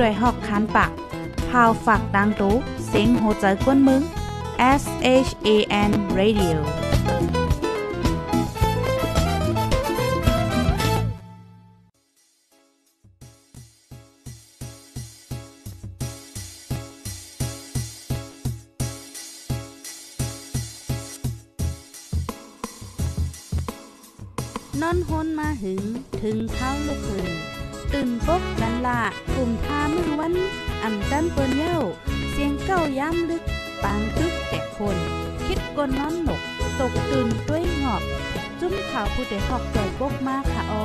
ด้วยหอกคันปากพาวฝากดังตู้เสียงโหใจกวนมึง SHAN Radioนอนฮนมาหึงถึงเท้าลูกหึงตื่นปกกันละกลุ่มทามือวันอ่ำจันเปิ้นเย้าเสียงเก้าย้ำลึกปางตึกแต่คนคิดกนนอนหนกตกตื่นด้วยหงอบจุ้มข่าวผู้ใดหอกใจปกมากค่ะออ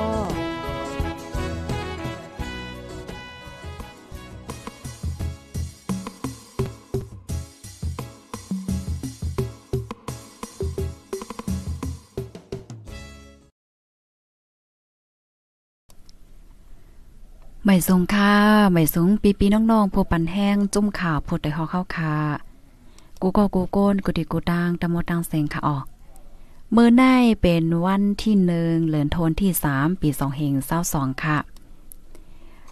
ไม่สูงค่ะไม่สูงปีๆน้องๆผู้ปันแห้งจุ่มข่าวผู้ใดฮอกเข้าค่ะกูก็กูโกนกูดิกูดังตะโมดังเสียงค่ะออกมื้อในเป็นวันที่1เดือนธันวาคมที่3ปี2522ค่ะ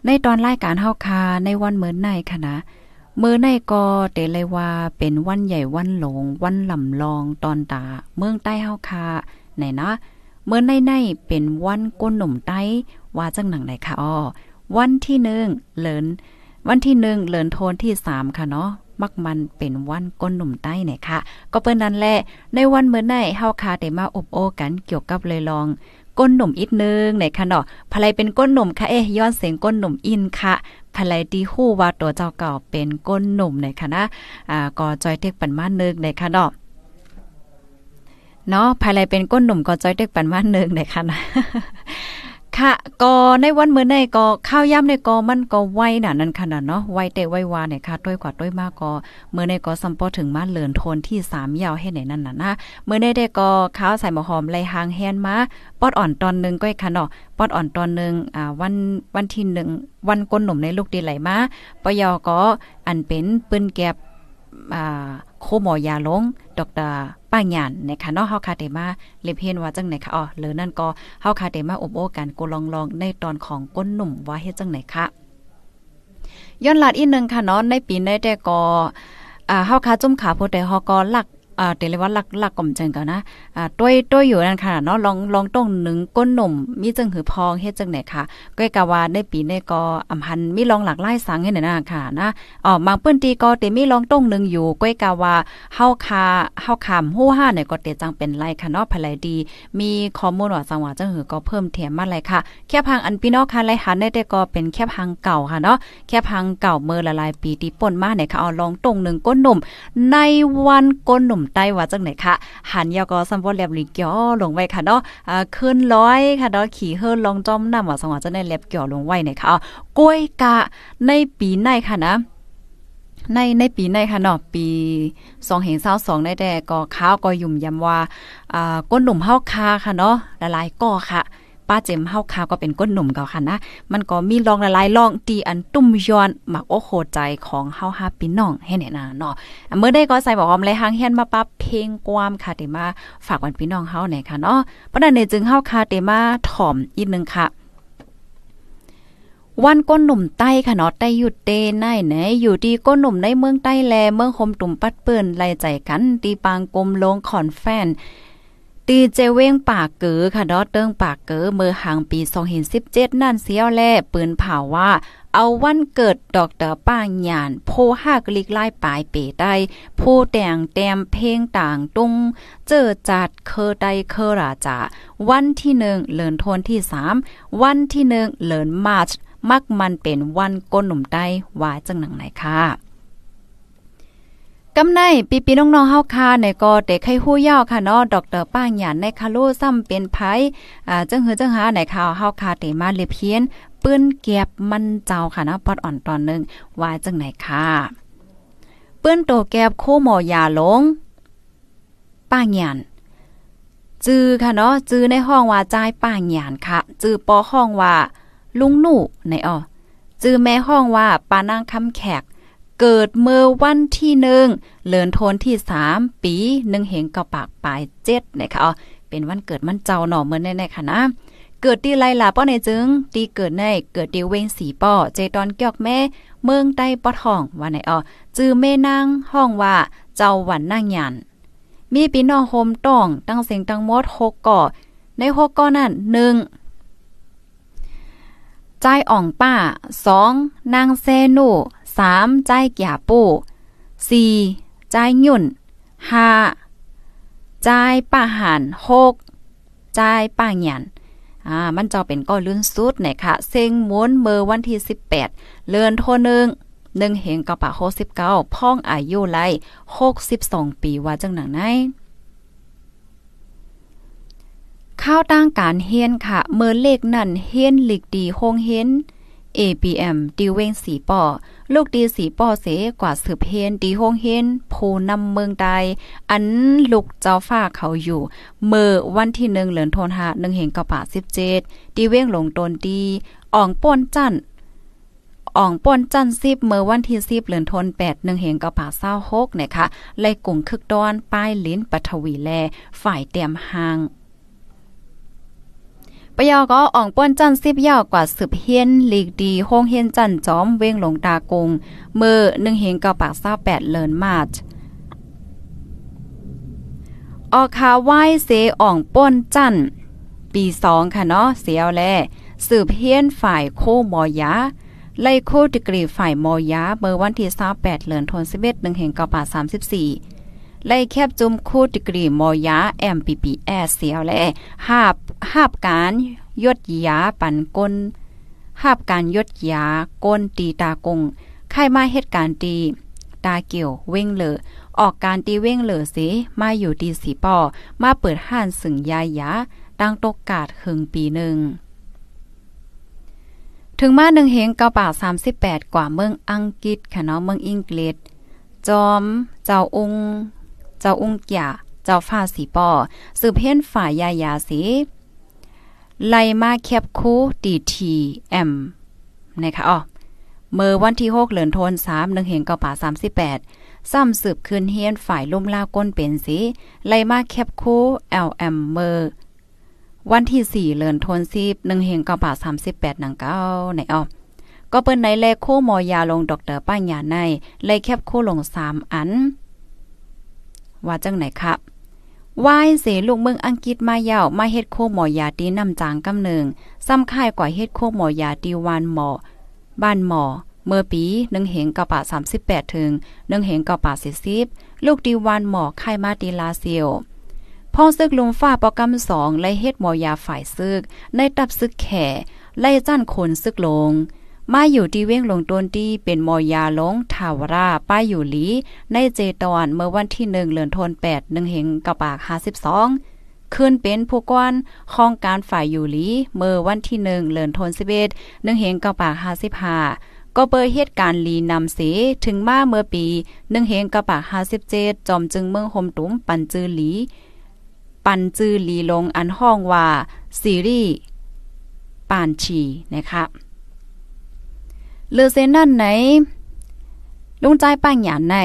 ในตอนรายการเฮาค่ะในวันมื้อในค่ะนะมื้อในก็เตเลยว่าเป็นวันใหญ่วันหลงวันลำลองตอนตาเมืองใต้เฮาค่ะไหนนะมื้อในๆเป็นวันก้นหนุ่มใต้ว่าจังหนังไหนค่ะอ้อวันที่1เดือนธันวาคมที่3ค่ะเนาะมักมันเป็นวันก้นหนุ่มใต้เนี่ยค่ะก็เปิ้นนั่นแหละในวันมื้อในเฮาค่ะได้มาอบโอ้กันเกี่ยวกับเลยลองก้นหนุ่มอีกนึงเนี่ยค่ะเนาะภายเป็นก้นหนุ่มค่ะเอ๊ะย้อนเสียงก้นหนุ่มอินค่ะภายที่ฮู้ว่าตัวเจ้าเก่าเป็นก้นหนุ่มเนี่ยค่ะนะก็จอยเต็กปันมานึกเนี่ยค่ะเนาะภายเป็นก้นหนุ่มก็จอยเต็กปันมานึกเนี่ยค่ะนะค่ะก็ในวันมื้อในก็ข้าวย่ำในก็มันก็ไวน่ะนั่นขนาดเนาะไวเตะไววาเนี่ยค่ะด้วยกว่าด้วยมากก็มื้อในก็สัมปอถึงมาเหลือนโทนที่3ยาวให้ไหนนั่นน่ะนะมื้อในได้ก็ข้าวใส่หมอหอมไหลหางแฮนมาปอดอ่อนตอนนึงก็ค่ะเนาะปอดอ่อนตอนนึงวันที่1วันก้นหนุ่มในลูกดีไหลมาปยอก็อันเป็นปืนแก็บโคหมอยาลงดอกดาป้าหยานนะคะเนาะเฮาคาเตมาเล็บเห็นว่าจังไหนคะอ๋อหรือนั่นก็เฮาคาเตมาอบโอกันกูลองๆในตอนของก้นหนุ่มว่าเฮ็ดจังไหนคะย้อนหลัดอีกนึงค่ะเนาะในปีในแต่ก็เฮาคาจุ่มขาผู้ใดเฮาก็ลักเตเลว่าลักก่อมจังกันนะต้วยอยู่นั่นค่ะเนาะลองต้อง1ก้นหนุ่มมีจังหือพองเฮ็ดจังไหนค่ะก้อยกะว่าในปีในก็อำหันมีลองหลากหลายสังให้นั่นน่ะค่ะนะบางพื้นที่ก็เตมีลองต้อง1อยู่ก้อยกะว่าเฮาคาฮู้หาเนี่ยก็เตจังเป็นไรค่ะเนาะภายดีมีข้อมูลว่าจังว่าจังหือก็เพิ่มเถียมมาเลยค่ะแคบหางอันพี่น้องค่ะหลายหันได้แต่ก็เป็นแคบหางเก่าค่ะเนาะแคบหางเก่าเมื่อหลายปีที่ป่นมาเนี่ยค่ะเอาลองต้อง1ก้นหนุ่มในวันก้นหนุ่มใต้ว่าจังไหนคะหันยอกอสัมบ่แลบลิเกียวลงไว้ค่ะเนาะขึ้นร้อยค่ะเนาะขี่เฮิรลองจอมน้ำว่าสงว่าจะได้แลบเกียวลงไว้เนี่ยค่ะกล้วยกะในปีในค่ะนะในปีในค่ะเนาะปี2522ได้แต่ก็ข้าวก็ยุ่มยำว่าก้นหนุ่มเฮาคาค่ะเนาะหลายๆก่อค่ะป้าเจมเฮาคาก็เป็นก้นหนุ่มเก่าค่ะนะมันก็มีลองหลายๆลองตีอันตุ้มย้อนมักโอโคใจของเฮาฮาพี่น้องให้แน่นะเนาะเมื่อได้ก็ใส่บอกอมไรหางเฮียนมาปั๊บเพลงความค่ะเตมาฝากวันพี่น้องเฮาหน่อยค่ะเนาะเพราะนั้นในจึงเฮาคาเตมาถ่อมอีกนึงค่ะวันก้นหนุ่มใต้ค่ะเนาะใต้อยู่เตในไหนอยู่ดีก้นหนุ่มในเมืองใต้แลเมืองคมตุ่มปัดเปิ้นไล่ใจกันตีปางกลมลงขอนแฟนตีเจเว้งปากเก๋อค่ะเนาะเติ้งปากเก๋อเมื่อห่างปี2517นั่นเสียวแลปืนเผาว่าเอาวันเกิดดอกเตอป้าหยานโพหากลิกไล่ปลายเปได้ผู้แต่งแต้มเพลงต่างตุงเจอจัดเคอใดเคอราจาวันที่1เดือนธันวาคมที่3วันที่1เดือนมาร์ชมักมันเป็นวันก้นหนุ่มใต้ว่าจังหนังไหนค่ะกำในปีๆน้องๆเฮาค่ะในก็เตไข้ฮู้ยาวค่ะเนาะดอกเตอป้าหยานในคาโลซ้ำเป็นไผจังหือจังหาในข่าวเฮาค่ะเตมาเล็บเพี้ยนปื้นเก็บมันเจ้าค่ะเนาะปอดอ่อนตอนนึงว่าจังไหนค่ะปื้นโตแก็บโคหมอยาลงป้าหยานจื้อค่ะเนาะจื้อในห้องว่าจ่ายป้าหยานค่ะจื้อปอห้องว่าลุงหนูในอ้อจื้อแม่ห้องว่าป้านางคำแขกเกิดเมื่อวันที่1เดือนธันวาคมที่3ปี1เหงกะปากปลาย7นะคะอ๋อเป็นวันเกิดมันเจ้าหน่อเมื่อแน่ๆค่ะนะเกิดที่ไรล่ะป้อในจึงตีเกิดในเกิดที่เวงสีป้อเจตอนเกียกแม่ เมืองใต้ปอดห้องว่าไหนอ๋อจื้อแม่นางห้องว่าเจ้าหวันนางหยันมีพี่น้องโฮมต้องตั้งเสียงตั้งหมด6ก่อใน6ก่อนั้น1ใจอ่องป้า2นางเซโน3ใจแก่ปู่4ใจหยุ่น5ใจป้าหัน6ใจป้าหยันมันจะเป็นก้อนลื่นสุดเนี่ยค่ะเซ็งม้วนเมื่อวันที่18เดือนธันวาคม1เหงกะปะ69พ่องอายุไล62ปีว่าจังหนังไหนข้าวตั้งการเฮียนค่ะเมื่อเลขนั้นเฮียนหลีกดีโฮงเฮียน APM ดีเว้งสีป่อลูกดีสีป่อเสกว่าสืบเฮียนดีโฮงเฮียนผู้นำเมืองใดอันลูกเจ้าฟ้าเขาอยู่เมื่อวันที่1เดือนธันวาคม1เหงกะปะ17ดีเว้งหลงตนดีอ่องป่นจั่น10เมื่อวันที่10เดือนธันวาคม1เหงกะปะ26นะคะไล่กลุ่มคึกดอนป้ายลิ้นปฐวีแลฝ่ายเตรียมหางปยอก็อ่องป้นจัน10ยาวกว่า10เฮียนลีกดีโฮงเฮียนจันจอมเว้งหลงตากงเมื่อ1เหงกะปะ28เดือนมาร์ชออกคาไหว้เสอ่องป้นจันปี2ค่ะเนาะเสียวแลสืบเฮียนฝ่ายโคมอยาไล่โคดีกรีฝ่ายมอยาเมื่อวันที่28เดือนธันวาคม1เหงกะปะ34ไล่แคบจุ่มโคดีกรีมอยา MPPS เสียวแล5การยดยาปั่นก้น5การยดยาก้นตีตากงใครมาเหตุการณ์ตีตาเกี่ยวเว้งเหลอออกการตีเว้งเหลอสิมาอยู่ดีสีป่อมาเปิดห้านสึงยายาตั้งตกกาดครึ่งปีนึงถึงมา1เหงกะปะ38กว่าเมืองอังกฤษค่ะเนาะเมืองอังกฤษจอมเจ้าองค์แก่เจ้าฟ้าสีป่อสืบเห็นฝ่ายยาสีไล่มาแคบคูตีทีแอมนะคะเมื่อวันที่6เดือนธันวาคม1เหงกะปะ38ซ้ำสืบคืนเฮียนฝ่ายลุ่มลาก้นเป็นสีไล่มาแคบคู LM เมื่อวันที่4เดือนธันวาคม1เหงกะปะ38นังเก้าในก็เปิ้นในแลโคมอยาลงดอกเตอร์ป้าหยาในไล่แคบคูลง3อันว่าจังไหนคะว่ายเสลูกเมืองอังกฤษมายาวมาเฮ็ดโคหมอยาตีน้ำจางกำเนิงซ้ำค่ายกว่าเฮ็ดโคหมอยาตีวานหมอบ้านหมอเมื่อปี1เหงกะปะ38ถึง1เหงกะปะ40ลูกตีวานหมอค่ายมาตีลาเซียวพ่อซึกลุงฟ้าปอกำ2ไล่เฮ็ดหมอยาฝ่ายซึกในตับซึกแข่ไล่จ้านคนซึกลงมาอยู่ที่เว้งหลงตนที่เป็นมอยาหลงทาวราป้ายอยู่หลีในเจตอนเมื่อวันที่1เดือนธันวาคม1เหงกะปะ52ขึ้นเป็นผู้กวนของการฝ่ายอยู่หลีเมื่อวันที่1เดือนธันวาคม1เหงกะปะ55ก็เปิดเหตุการณ์ลีนำเสถึงมาเมื่อปี1เหงกะปะ57จอมจึงเมืองโฮมตุ้มปันจือหลีลงอันห้องว่าซีรีส์ปานชีนะคะเลือเซนั่นไหนลุงใจป้าหยาใน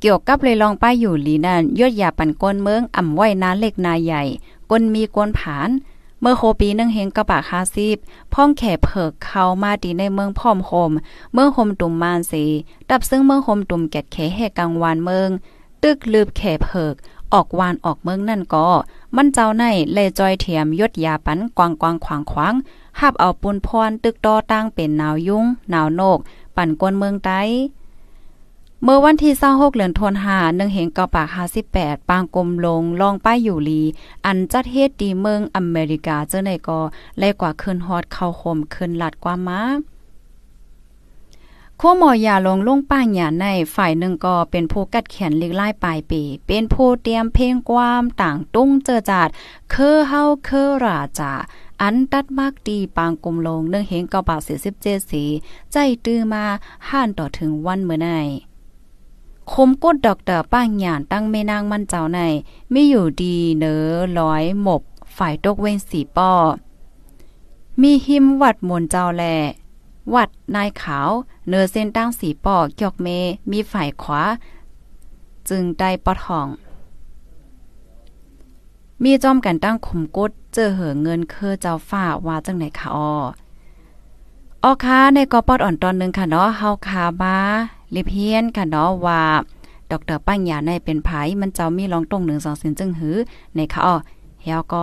เกี่ยวกับเลยลองป้าอยู่หลีนั่นยอดยาปั่นก้นเมืองอ่ำไว้นาเล็กนาใหญ่ก้นมีก้นผานเมื่อโคปี1เหงกะปะ50พ่องแขเผิกเข้ามาดีในเมืองพร้อมโฮมเมืองโฮมตุ่มมานสีดับซึ่งเมืองโฮมตุ่มแกดแขแห่กลางวานเมืองตึกลืบแขเผิกออกวานออกเมืองนั่นก็มันเจ้าในเลยจอยเถียมยอดยาปั่นกวางกวางขวางขวางภาพเอาปูนพรตึกต่อตั้งเป็นนาวยุ่งนาวนกปั่นกวนเมืองใต้เมื่อวันที่26เดือนธันวาคม1เหงกะปะ58ปางกลมลงลองป้ายอยู่ลีอันจัดเฮ็ดดีเมืองอเมริกาเจ้าในก็แลกว่าคืนฮอดเข้าคมคืนลัดกว่ามาโคหมอยาลงลงป้าหยาในฝ่ายหนึ่งก็เป็นผู้กัดแขนเล็กไล่ปลายปีเป็นผู้เตรียมเพลงความต่างตุ้งเจอจาดเคอเฮาเคอราจาอันตัดมากดีปางกลมลง1เหงกะปะ47สีใจตื้อมาห้านต่อถึงวันเมื่อในคมกดดอกเตอร์ป้าหยานตั้งแม่นางมันเจ้าในมีอยู่ดีเนอร้อยหมบฝ่ายตกเว้นสีป่อมีหิมวัดมนเจ้าแลวัดนายขาวเนอเส้นตั้งสีป่อเกียกเมมีฝ่ายขวาจึงได้ปอทองมีจอมกันตั้งขมกดเจอเหอเงินเคอเจ้าฟ้าว่าจังไหนคะ ออค่ะในกอปอดอ่อนตอนนึงค่ะเนาะเฮาขามาลิเพียนค่ะเนาะว่าดร.ปัญญาในเป็นไผมันเจ้ามีร้องตรง1-2เสียงจึงหือในค่ะอ้อเฮาก็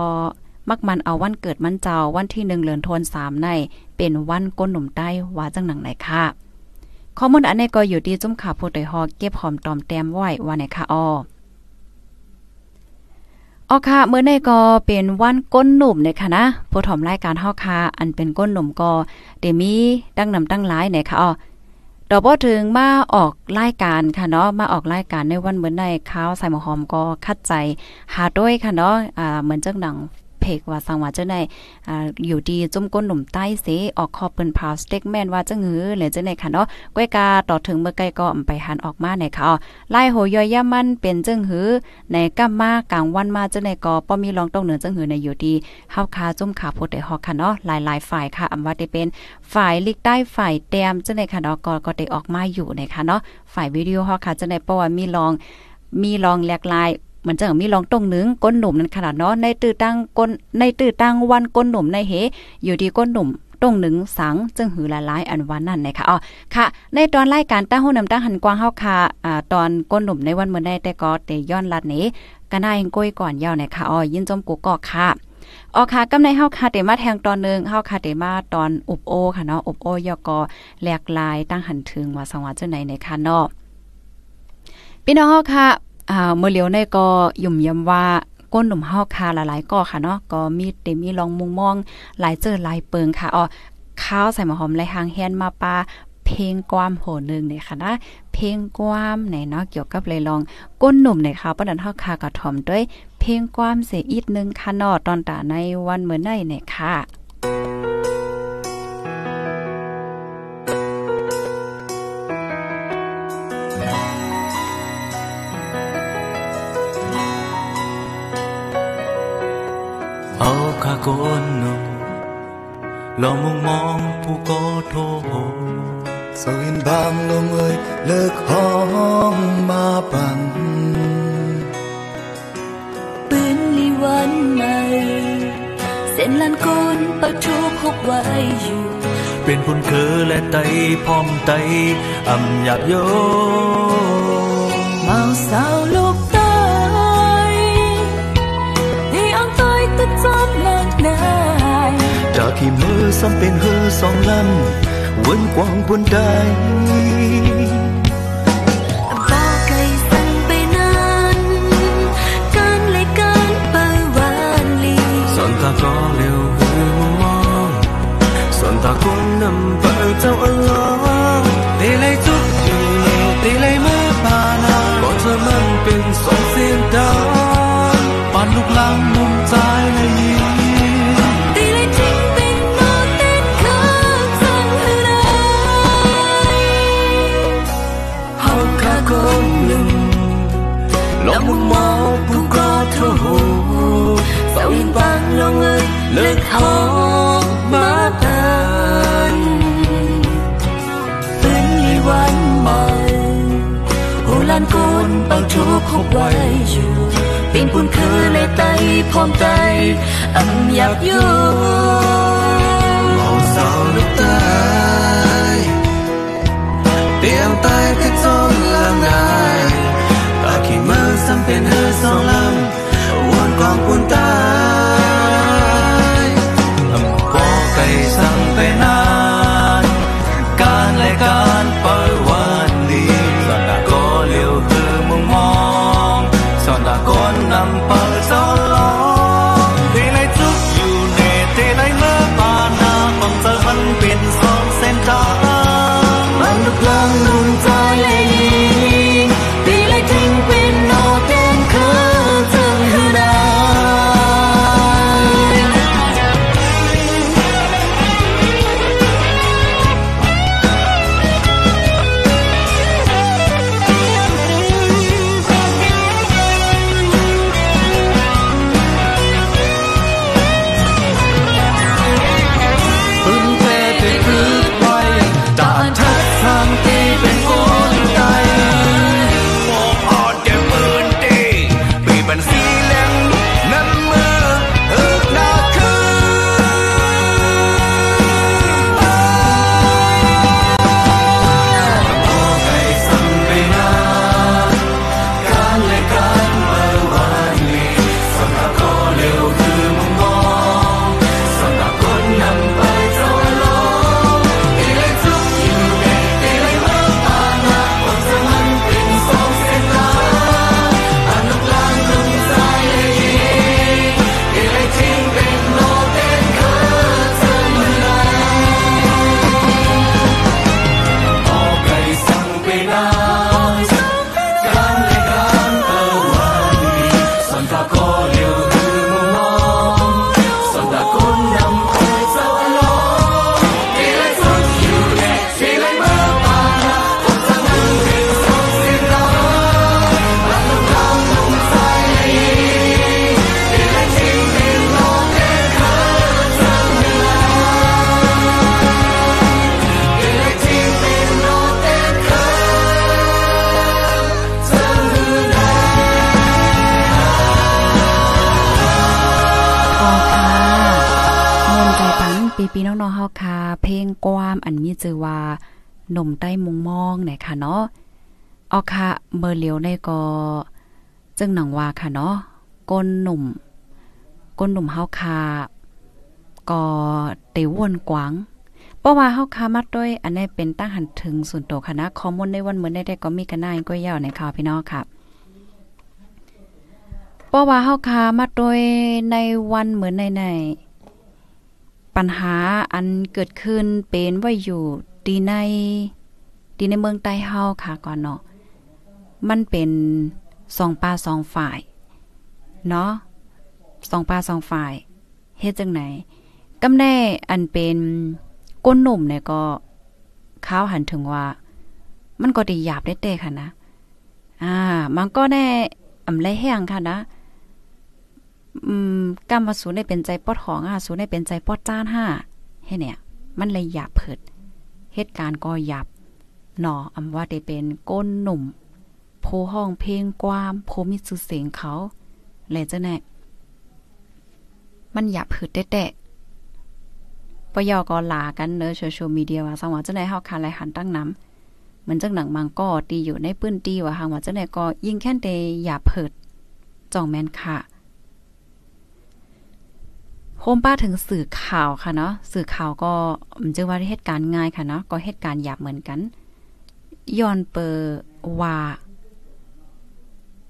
มักมันเอาวันเกิดมันเจ้าวันที่1เดือนธันวาคมในเป็นวันก้นหนุ่มใต้ว่าจังหนังไหนค่ะข้อมูลอันในก็อยู่ดีจุ่มขาผู้ใดฮอเก็บหอมตอมแต้มไว้ว่าในค่ะอ้ออ๋อค่ะเมื่อในก็เป็นวันก้นหนุ่มในค่ะนะผู้ถ่อมรายการเฮาค่ะอันเป็นก้นหนุ่มก็เดมีดังนำตั้งหลายในค่ะอ๋อดอกบ่ถึงมาออกรายการค่ะเนาะมาออกรายการในวันเหมือนในข้าวใส่หมอหอมก็คัดใจหาด้วยค่ะเนาะเหมือนจังหนังเพกว่าสังว่าเจ้าในอยู่ดีจุ่มก้นหนุ่มใต้เสออกคอเปิ้นพาวสเต็กแม่นว่าจังหือหรือเจ้าในค่ะเนาะก้อยกาต่อถึงเมื่อไกลก็ไปหันออกมาในค่ะไล่โหย่อยย่ามันเป็นจังหือในก้ามากลางวันมาเจ้าในก็ป้อมีรองต้องเหนือจังหือในอยู่ดีเฮาคาจุ่มขาโพดได้ฮอกค่ะเนาะหลายๆฝ่ายค่ะอำว่าได้เป็นฝ่ายลิกใต้ฝ่ายแต้มเจ้าในค่ะเนาะก็ได้ออกมาอยู่ในค่ะเนาะฝ่ายวิดีโอฮอกค่ะเจ้าในเพราะว่ามีรองหลากหลายมันจะมีรองตรงนึงก้นหนุ่มนั้นขนาดเนาะในตื้อตั้งก้นในตื้อตั้งวันก้นหนุ่มในเหอยู่ดีก้นหนุ่มตรงนึงสังจึงหือหลายๆอันวันนั้นนะคะอ๋อค่ะในตอนรายการตั้งหูนำตั้งหันกว้างเฮาค่ะตอนก้นหนุ่มในวันมื้อใดแต่ก็เตย้อนลัดนี้ก็ได้ก้อยก่อนยาวนะคะอ๋อยินจมกูก็ค่ะอ๋อค่ะกำในเฮาค่ะเตมาแทงตอนนึงเฮาค่ะเตมาตอนอบโอค่ะเนาะอบโอยกอแหลกลายตั้งหันถึงว่าสว่าจังได๋ในค่ะเนาะพี่น้องเฮาค่ะเมื่อเลี้ยวในก็ยุ่มยำว่าก้นหนุ่มเฮาคาหลายๆก่อค่ะเนาะก็มีเต็มมีลองมุงมองหลายเจอหลายเปิงค่ะอ๋อข้าวใส่หมอหอมไหลหางแฮนมาปลาเพลงความโหนึงเนี่ยค่ะนะเพลงความไหนเนาะเกี่ยวกับเลยลองก้นหนุ่มเนี่ยค่ะปะดันเฮาคากระถ่อมด้วยเพลงความเสียอีกนึงค่ะเนาะตอนตาในวันเมื่อไหร่เนี่ยค่ะเอาข้าก้นหนุ่มลองมุงมองผู้ก็โทโหสวินบางลงเอ่ยเลิกห้องมาปั่นปืนลีวันในเส้นลันก้นประทุกคบไว้อยู่เป็นพุนเคือและไตพร้อมไตอ่ำหยาบโยเมาสาวลูกจากที่มือซ้ำเป็นหือสองลำวนกว้างบนใดบ่ไกลสั่งไปนานการเลยการเปิดวานลีสอนตาก็เร็วหือมองสอนตาคนนำเปิดเจ้าอัลลอฮ์ตีเลยจุดตีเลยเมื่อผ่านมาก็เธอมันเป็นสองเสียงดาวปานลูกลังมุมใจเลยลองมุมมองผู้ก็โทโหสาวอินบางลองเอ่ยเลิกห้องมาตันเป็นลีวันใหม่โหลานกุนเป่าทุกข์คบไว้อยู่เป็นปุ่นคือในไตพร้อมใจอ่ำหยาบโยมองสาวลูกตายเตียงตายก็จนละนายขี่มือซ้ำเป็นหือสองลำวนกองปุนตายก็ไกลสั่งไปนานการและการเปิดวันนี้สอนตาก็เลี้ยวหือมุมมองสอนตาก็นำเปิดสอนลองที่ในทุกอยู่ในเต็น ปีน้องๆเฮาค่ะเพลงความอันมีชื่อว่าหนุ่มใต้มุงมองไหนค่ะเนาะออค่ะเมื่อเหลียวในก็จึงหนังว่าค่ะเนาะก้นหนุ่มเฮาค่ะก็เตวนกว้างเพราะว่าเฮาค่ะมัดด้วยอันนี้เป็นตั้งหันถึงส่วนตัวคณะข้อมูลในวันมื้อได้ก็มีกันหน้าก้อยยาวในข่าวพี่น้องค่ะเพราะว่าเฮาค่ะมัดด้วยในวันเหมือนในปัญหาอันเกิดขึ้นเป็นไว้อยู่ดีในเมืองใต้เฮาค่ะก่อนเนาะมันเป็น2ป่า2ฝ่ายเนาะ2ป่า2ฝ่ายเฮ็ดจังไหนกำแน่อันเป็นก้นหนุ่มเนี่ยก็ข้าวหันถึงว่ามันก็ดีหยาบได้แต่ค่ะนะมันก็ได้อำไรแห้งค่ะนะกรรมสูได้เป็นใจปอดของสูได้เป็นใจปอดจ้านห้าให้เนี่ยมันเลยหยาบเผิดเหตุการณ์ก็หยาบหนออำว่าได้เป็นก้นหนุ่มโพห้องเพลงความโพมิสุเสียงเขาเลยจะแน่มันหยาบเผิดได้แต่ปยอก็ลากันเนอะโซเชียลมีเดียว่าสังว่าเจ้าไหนเฮาคาไหลหันตั้งน้ำเหมือนจังหนังมังก็ตีอยู่ในปื้นตีว่าหางว่าเจ้าไหนก็ยิ่งแค่นเตหยาบเผิดจ่องแมนค่ะโฮมป้าถึงสื่อข่าวค่ะเนาะสื่อข่าวก็มันจะว่าเหตุการณ์ง่ายค่ะเนาะก็เหตุการณ์หยาบเหมือนกันย้อนเปอว่า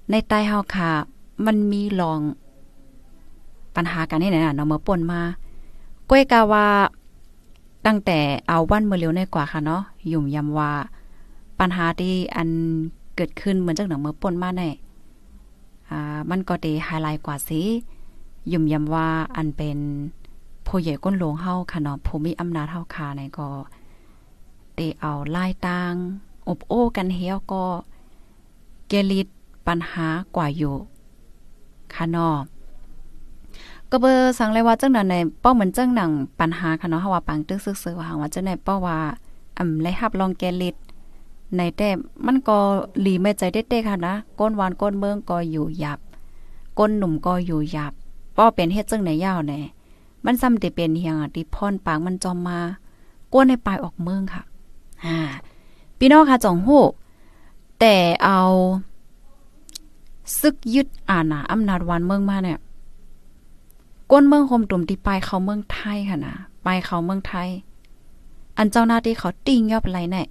ในใต้เฮาค่ะมันมีลองปัญหากันนี่แหละน่ะเนาะเมื่อป่นมาก้อยกาว่าตั้งแต่เอาวันเมื่อเร็วในกว่าค่ะเนาะยุ่มยำว่าปัญหาที่อันเกิดขึ้นเหมือนจังหนังเมื่อป่นมาแน่มันก็ได้ไฮไลท์กว่าสิยุ่มยำว่าอันเป็นผู้ใหญ่ก้นหลวงเฮาค่ะเนาะผู้มีอำนาจเฮาค่ะในก็ได้เอาไล่ตังอบโอ้กันเฮียวก็เกลิดปัญหากว่าอยู่ค่ะเนาะก็เบอร์สั่งเลยว่าเจ้าหนังในเป้าเหมือนเจ้าหนังปัญหาค่ะเนาะว่าปังตึกซึกๆว่าหางว่าเจ้าในเป้าว่าไรหับลองแกลิดในแต่มันก็หลีไม่ใจเด็ดๆค่ะนะก้นวานก้นเมืองก็อยู่หยับก้นหนุ่มก็อยู่หยับป้อเป็นเฮ็ดเจ้าในยาวในมันซ้ำติเป็นเฮียงติพรปากมันจอมมาก้นในปลายออกเมืองค่ะพี่น้องค่ะจ่องหู้แต่เอาซึกยึดอาณาอำนาจวานเมืองมาเนี่ยก้นเมืองโฮมตุ่มที่ไปเขาเมืองไทยค่ะนะไปเขาเมืองไทยอันเจ้าหน้าที่เขาติ่งยอบไรเนี่ย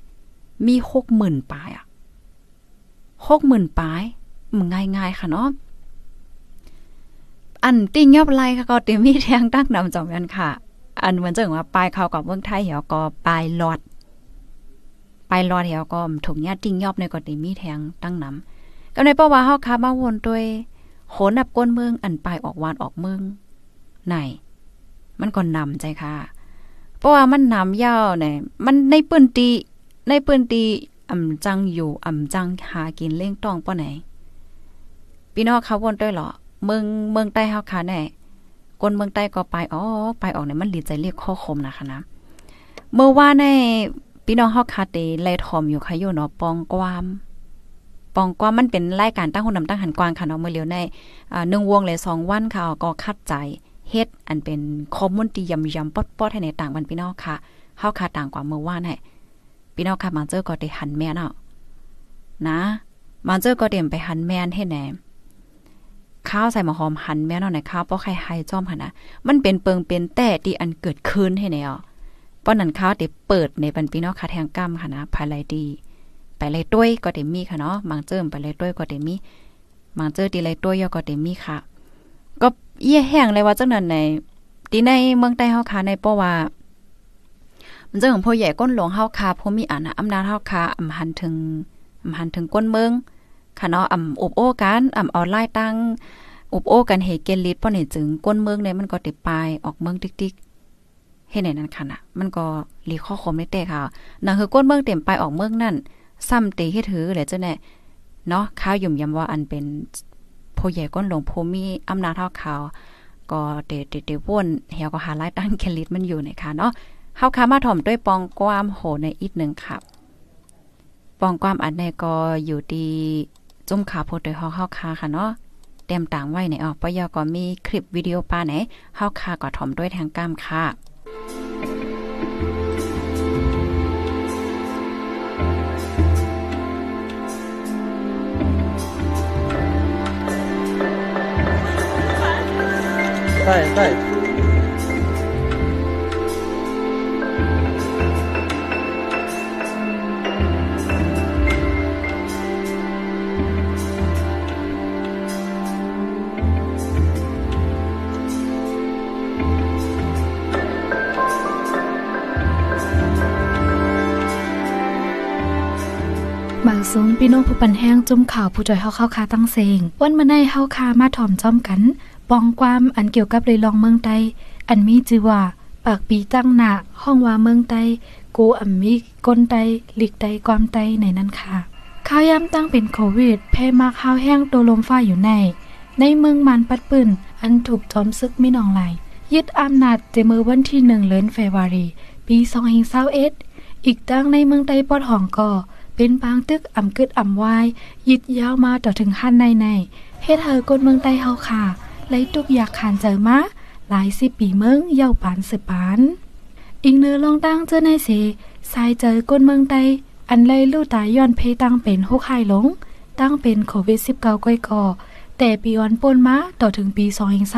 มี60,000ปลาย60,000ปลายมันง่ายๆค่ะเนาะอันติ่งยอบไรค่ะก็เต็มที่แทงตั้งนำจอมกันค่ะอันเหมือนจะว่าปลายเขากับเมืองไทยเหี่ยวก็ปลายหลอดเหี่ยวก็ถุงยาติ่งยอบในก็เต็มที่แทงตั้งนำก็ในประวัติเฮาค่ะมาวนด้วยโหนับก้นเมืองอันปลายออกวานออกเมืองไหนมันก็นำใจค่ะเพราะว่ามันนำยาวเนี่ยมันในปืนตีจังอยู่จังหากินเล่งต้องป้อไหนพี่น้องเขาวนด้วยเหรอเมืองใต้เฮาค่ะแน่คนเมืองใต้ก็ไปออกเนี่ยมันหลีใจเรียกข้อคมนะคะนะเมื่อว่าในพี่น้องเฮาค่ะเตไล่ถอมอยู่ค่ะโยเนาะปองความมันเป็นรายการตั้งหุ่นนำตั้งหันกวางค่ะเนาะเมื่อเร็วใน1วงเลย2วันค่ะก็คัดใจเฮ็ดอันเป็นคอมมูนิตี้ยำๆป๊อดๆให้ในต่างบ้านพี่น้องค่ะเฮาค่ะต่างกว่าเมื่อวานให้พี่น้องค่ะมาเจอก็ได้หันแม่นเนาะนะมาเจอก็เต็มไปหันแม่นให้แหนข้าวใส่มะหอมหันแม่นเนาะในข้าวป้อไข่ไฮจ้อมหั่นน่ะมันเป็นเปิงเป็นแต่ที่อันเกิดขึ้นให้แนวป้อนั้นข้าวได้เปิดในบ้านพี่น้องค่ะแทงก้ำค่ะนะภายไลดีไปเลยต้วยก็เต็มมีค่ะเนาะบางเจิมไปเลยต้วยก็เต็มมีบางเจอตีเลยต้วยก็เต็มมีค่ะก็เอี้ยแห้งเลยว่าจังนั้นในตีในเมืองใต้เฮาค่ะในป้อว่ามันเจ้าของพ่อใหญ่ก้นหลวงเฮาค่ะผู้มีอำนาจเฮาค่ะอำหันถึงก้นเมืองค่ะเนาะอบโอ้กันเอาไล่ตั้งอบโอ้กันให้เกลิดป้อนี่จึงก้นเมืองในมันก็ติดปลายออกเมืองติ๊กๆเฮ็ดไหนนั่นค่ะน่ะมันก็หลีข้อคมได้แต่ค่ะนั่นคือก้นเมืองเต็มปลายออกเมืองนั่นซ้ำเตเฮ็ดถือแหละเจ้าแน่เนาะข้าวยุ่มยำว่าอันเป็นผู้ใหญ่ก้นหลวงผู้มีอำนาจเฮาค่ะก็เตวนเฮาก็หาไล่ตั้งเกลิดมันอยู่ในค่ะเนาะเฮาค่ะมาถ่อมด้วยปองความโหในอีกนึงค่ะปองความอันในก็อยู่ดีจุ่มขาโพดโดยเฮาค่ะค่ะเนาะเตรียมต่างไว้ในออกปยก็มีคลิปวิดีโอป้าไหนเฮาค่ะก็ถ่อมด้วยทางกล้ามค่ะ ใช่ใช่บางซุ้งพี่น้องผู้ปันแห้งจุ่มข่าวผู้จอยเข้าคาตั้งเซงวันมาในเข้าคามาถ่อมจ้อมกันปองความอันเกี่ยวกับเลยลองเมืองไตอันมีจือว่าปากปีตั้งหนาห้องว่าเมืองไตกูอันมีก้นไตหลีกไตความไตในนั้นค่ะข้าวย่ำตั้งเป็นโควิดแพร่มากข้าวแห้งตัวลมฟ้าอยู่ในเมืองมันปัดปืนอันถูกจอมซึกไม่นองไหลยึดอำนาจเจมือวันที่1 เดือนเฟบรุารีปี2521อีกตั้งในเมืองไตปอดห่องก่อเป็นปางตึกอ่ำกึดอ่ำวายยิดยาวมาต่อถึงขั้นในเฮ็ดเธอก้นเมืองไตเฮาค่ะไล่ตุกอยากขานเจอมะหลายสิบปีเมืองเย่าปานสืบปานอิงเนื้อลองตั้งเจอในเสสายเจอก้นเมืองไตอันไล่ลู่ตายย้อนเพตั้งเป็นหกไข่หลงตั้งเป็นโควิด19ก้อยก่อแต่ปีวันปนมะต่อถึงปี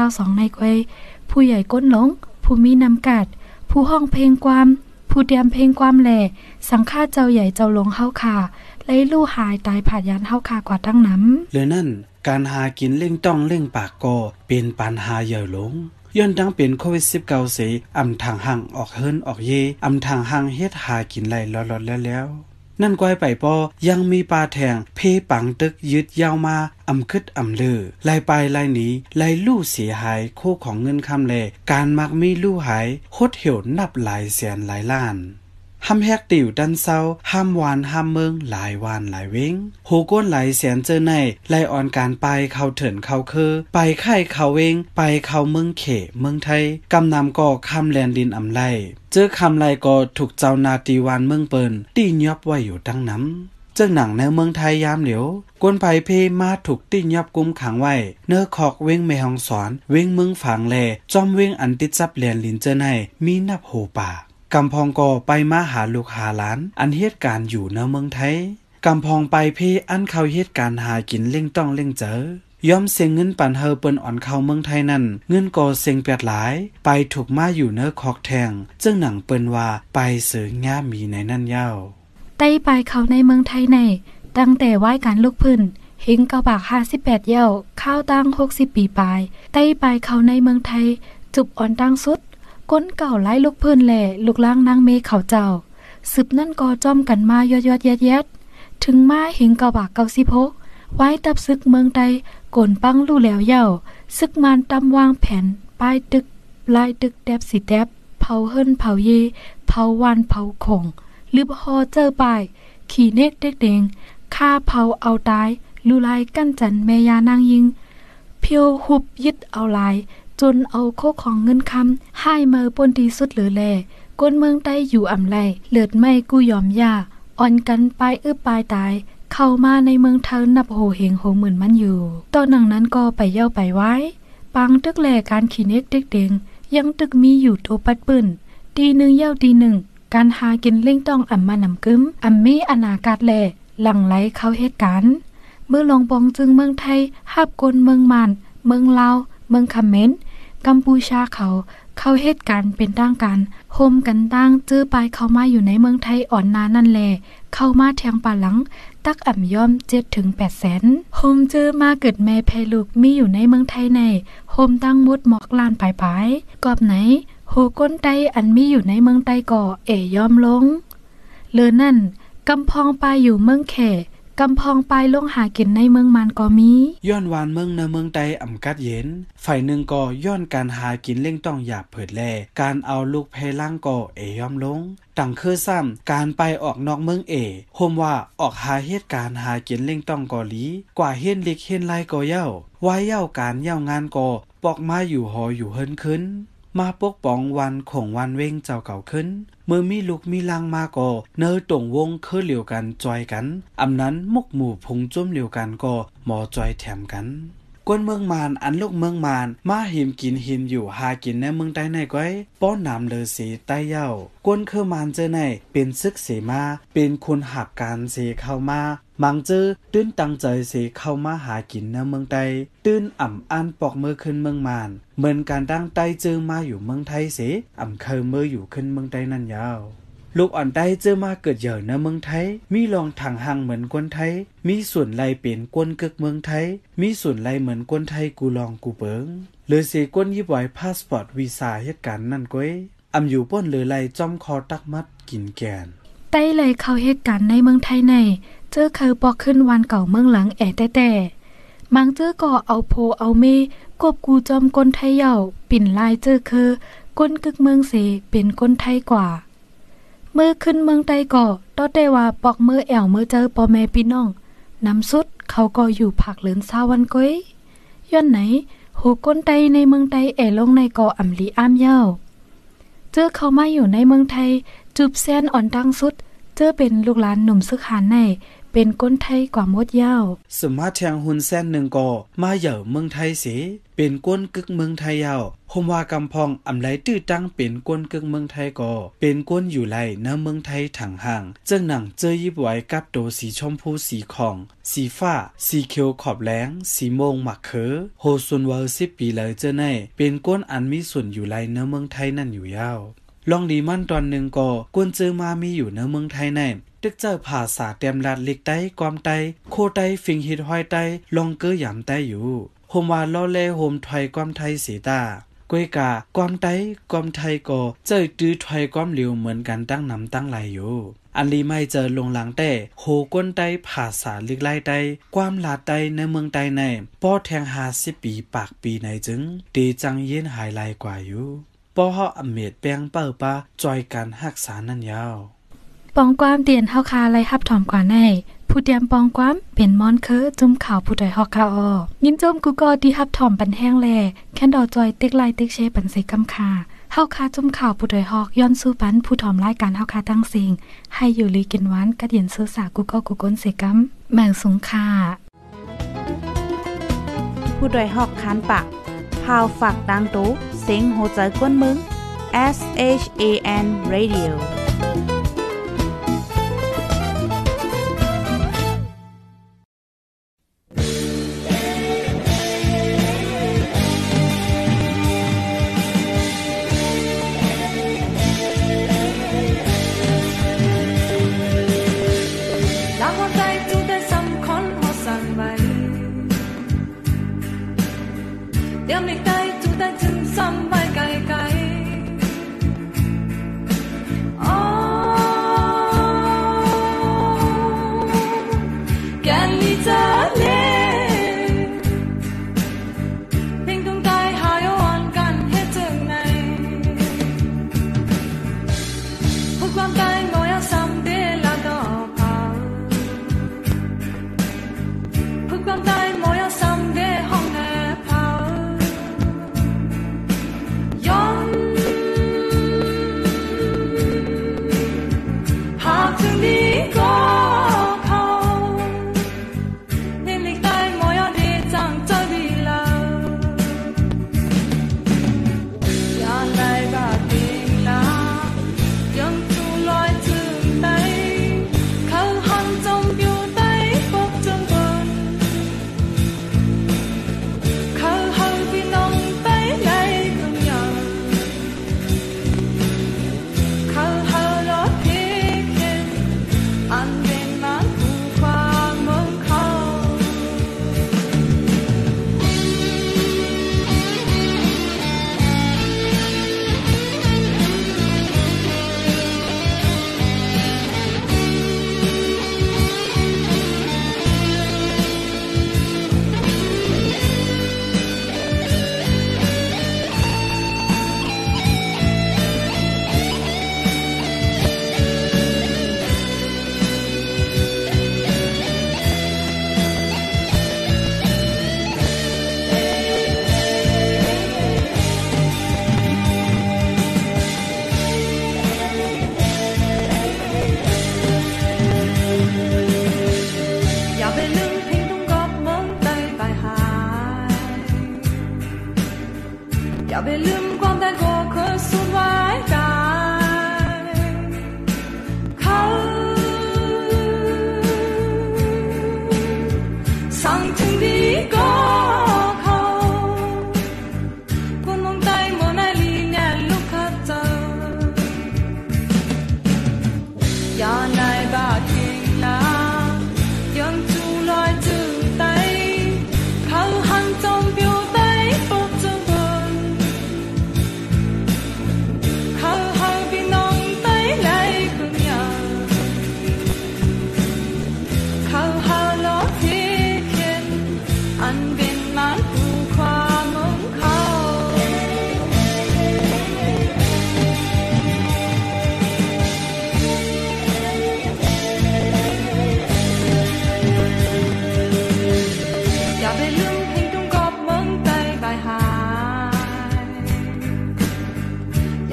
2022ในก้อยผู้ใหญ่ก้นหลงผู้มีนำกัดผู้ห้องเพลงความผู้เตรียมเพลงความแหล่สังฆาเจ้าใหญ่เจ้าหลงเฮาคาไล่ลู่หายตายผ่านยานเฮาคากว่าตั้งน้ำเลยนั่นการหากินเล่งต้องเล่งปากก็เป็นปัญหาใหญ่หลงย้อนดังเป็นโควิด19เสอำทางห่างออกเฮินออกเยอำทางห่างเฮ็ดหากินไล่ลอดแล้วนั่นก้อยไปปอยังมีปลาแทงเพปังตึกยึดยาวมาอำคึดอำเลือไล่ไปไล่หนีไล่ลู่เสียหายโคของเงินคำแลการมักมีลู่หายโคตรเหี่ยวนับหลายแสนหลายล้านห้ำแฮกติ่วดันเศร้าห้ามวานห้ามเมืองหลายวานหลายเว้งโหก้นหลายแสนเจอในไล่ออนการไปเขาเถินเขาเคอไปไข่เขาเวงไปเขาเมืองเขเมืองไทยกำนำก่อคำแลนดินอำไลเจอคำไลก่อถูกเจ้านาตีวานเมืองเปินตีนยับไว้อยู่ตั้งน้ำเจ้าหนังในเมืองไทยยามเหลียวก้นไปเพมาถูกตีนยับกุมขังไว้เนื้อขอกเว้งแมหองสอนเว้งเมืองฝังแลจอมเว้งอันติดจับแลนดินเจอในมีนับโหป่ากำพองก่อไปมาหาลูกหาหลานอันเหตุการณ์อยู่ในเมืองไทยกำพองไปเพอันเขาเหตุการณ์หากินเล่งต้องเล่งเจอย่อมเสียงเงินปันเฮอเปิ้นอ่อนเข้าเมืองไทยนั่นเงินก่อเสียงแปดหลายไปถูกมาอยู่เนื้อคอกแทงเจ้าหนังเปิ้นว่าไปเสือง่ามีในนั่นเย้าไต้ไปเขาในเมืองไทยในตั้งแต่ไหว้การลูกพื้นเฮงเก้าบาก58เย้าข้าวตั้ง60 ปีปลายไต้ไปเขาในเมืองไทยจุบอ่อนตั้งสุดก้นเก่าไล่ลูกพื้นแหล่ลูกล่างนางเมฆเขาเจ้าสืบนั่นกอจ้อมกันมายอดยอดแยดถึงมาเห็นเก่าบากเก่าสิพกไว้ตับซึกเมืองไทยกลนปังลู่แล้วเย่าซึกมันตำวางแผ่นป้ายตึกลายตึกแดบสีแดบเผาเฮิรนเผาเยเผาวันเผาคงลืบฮอเจอไปขี่เนกเด็กเด้งฆ่าเผาเอาตายลู่ลายกั้นจันเมยานางยิงเพียวหุบยึดเอาลายจนเอาโคของเงินคำให้เมอปนทีสุดเหลือแลก้นเมืองใต้อยู่อ่ำไรเลือดไม่กู้ยอมยาอ่อนกันไปอึบปลายตายเข้ามาในเมืองเทินนับโหเหงโหหมื่นมันอยู่ตอนหนังนั้นก็ไปเย่าไปไว้ปังตึกแลการขี่เน็กเด็กเด้งยังตึกมีอยู่โตปัดปืนตี 1เย่าตี 1การหากินเล่งต้องอ่ำมานำกึ้มอ่ำมีอนาคตแลหลังไหลเข้าเหตุการณ์เมื่อลองปองจึงเมืองไทยฮับกลเมืองมันเมืองลาวเมืองคำเมนกัมพูชาเขาเหตุการณ์เป็นตั้งกันโฮมกันตั้งจื้อไปเขามาอยู่ในเมืองไทยอ่อนนานั่นแลเข้ามาแทงปลาหลังตักอ่ำย่อม7 ถึง 8 แสนโฮมจื้อมาเกิดแม่แพลูกมีอยู่ในเมืองไทยในโฮมตั้งมุดหมอกลานปลายปลายกอบไหนโหก้นไตอันมีอยู่ในเมืองไทยก่อเอย่อมลงเลือนั่นกำพองไปอยู่เมืองแขกำพองไปลงหากินในเมืองมันก็มีย้อนวานเมืองในเมืองไต้อ่ำกัดเย็นฝ่ายหนึ่งก็ย้อนการหากินเล่งต้องหยาบเผิดแลการเอาลูกเพล่างก็ย่อมลงต่างคือซ้ำการไปออกนอกเมืองโฮมว่าออกหาเหตุการหากินเล่งต้องกอลีกว่าเฮ็ดเล็กเฮ็ดไรก็เย้าไว้เย้าการเย้างานก็ปอกมาอยู่หออยู่เฮินขึ้นมาปกป้องวันของวันเว้งเจ้าเก่าขึ้นเมื่อมีลูกมีลังมาก่อเนื้อต่งวงคือเหลียวกันจอยกันอำนั้นมุกหมู่พุงจุ้มเหลียวกันก่อหมอจอยแถมกันก ก้นเมืองมานอันลูกเมืองมานมาหิมกินหิมอยู่หากินในเมืองใต้ในก้อยป้อนน้ำเลอสีใต้เย้าก้นเคอมานเจอในเป็นซึกเสมาเป็นคนหักการเสเข้ามามังเจอตื้นตั้งใจเสเข้ามาหากินในเมืองใต้ตื้นอ่ำอันปอกมือขึ้นเมืองมานเหมือนการตั้งใต้เจอมาอยู่เมืองไทยเสอ่ำเคยมืออยู่ขึ้นเมืองใต้นั่นยาวลูกอ่อนใต้เจอมาเกิดเย่อในเมืองไทยมีลองถังหังเหมือนคนไทยมีส่วนไรเปลี่ยนก้นกึกเมืองไทยมีส่วนไรเหมือนคนไทยกูลองกูเปิงหรือเสก้นยิบไหวพาสปอร์ตวีซ่าเหตุการณ์นั่นก้อยอ่ำอยู่ป้นหรือไรจ้อมคอตักมัดกินแกนใต้เลยเขาเหตุการณ์ในเมืองไทยในเจอเคยปอกขึ้นวันเก่าเมืองหลังแอแต่มังเจอก่อเอาโพเอาเมกบกูจอมก้นไทยเย่าปิ่นลายเจอเคยก้นกึกเมืองเสเป็นก้นไทยกว่าเมื่อขึ้นเมืองไต้ก่อต้อได้ว่าปอกเมื่อแอวเมื่อเจอปอแม่พี่น้องน้ำสุดเขาก็อยู่ผักเหลือนซาวันก้อยย้อนไหนหูก้นไตในเมืองไต้แอลงในก่ออ่ำลีอ้ามเย้าเจอเขามาอยู่ในเมืองไทยจูบแซนอ่อนตั้งสุดเจอเป็นลูกหลานหนุ่มซึกหานในเป็นก้นไทยกว่ามดเย้าสมาแทงหุนแซนหนึ่งก่อมาเหย่อเมืองไทยเสเป็นก้นกึกเมืองไทยเย้าพมว่ากำพองอ่ำไหลตื้อตั้งเป็นก้นกึ่งเมืองไทยก่อเป็นก้นอยู่ไหลเนื้อเมืองไทยถังห่างเจ้าหนังเจอยิบไว้กับโตสีชมพูสีของสีฟ้าสีเขียวขอบแหลงสีม่วงหมักเขอโฮซุนเวอร์สิบปีเลยเจ้าในเป็นก้นอันมีส่วนอยู่ไหลเนื้อเมืองไทยนั่นอยู่ยาวลองดีมั่นตอนหนึ่งก่อก้นเจอมามีอยู่เนื้อเมืองไทยในตึกเจอผ่าสาเตรียมลัดเล็กไตความไตโคไตฟิงฮิดห้อยไตลองเกยหยำไตอยู่โฮมวาล้อเล่โฮมไทยความไทยสีตาก้วยกาความไต้ความไทยก่อเจอจื้อไทยความเหลียวเหมือนกันตั้งนำตั้งไหลอยู่อันลีไม่เจอลงหลังแต่โหก้นไต้ผาสาลึกไล่ไต้ความลาไต้ในเมืองไต้ในป้อแทง50ปีปากปีในจึงตีจังเย็นหายลายกว่าอยู่ป้อเฮาอเมดแปงเป้าปาจอยกันหักษานั่นยาวปองความเตียนเฮาคาไล่ฮับถอมกว่าในผู้เตียมปองความเป็นมอนเคอจุ่มข่าวผู้ดอยฮอกคาออยิ้มจมกูกอดีฮับถ่อมปันแห้งแลแค่ดอจอยเต็กไลเต็กเชปันใส่กำคาเฮาคาจุ่มข่าวผู้ดอยฮอกย้อนสู้ปันผู้ถ่อมรายการเฮาคาตั้งสิงให้อยู่ลีกินหวานกระเดียนเสื้อสากูกอกูก้นใส่กำแมงสงคาผู้ดอยฮอกคันปากพาวฝากดังตู้เสียงโหใจกวนมึง SHAN Radio Hãy subscribe cho kênh Ghiền Mì Gõ Để không bỏ lỡ những video hấp dẫn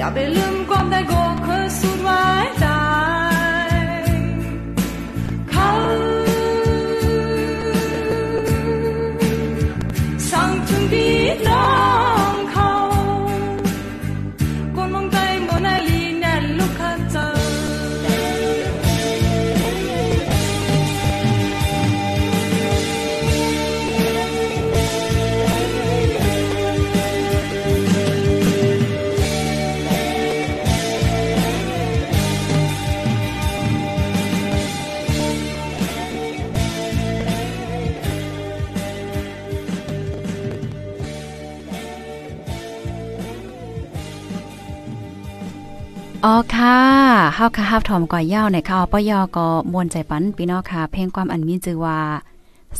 อย่าไปลืมความได้โกเคยสุดไว้ใจเขาสั่งถึงพี่น้องเขาคนมองใจบนไอลีแนนลูกค้าเจออ๋อค่ะเฮาค่ะฮับถอมก่อยยาวในค่ะอปยก็มวลใจปันพี่น้องค่ะเพลงความอันมีชื่อว่า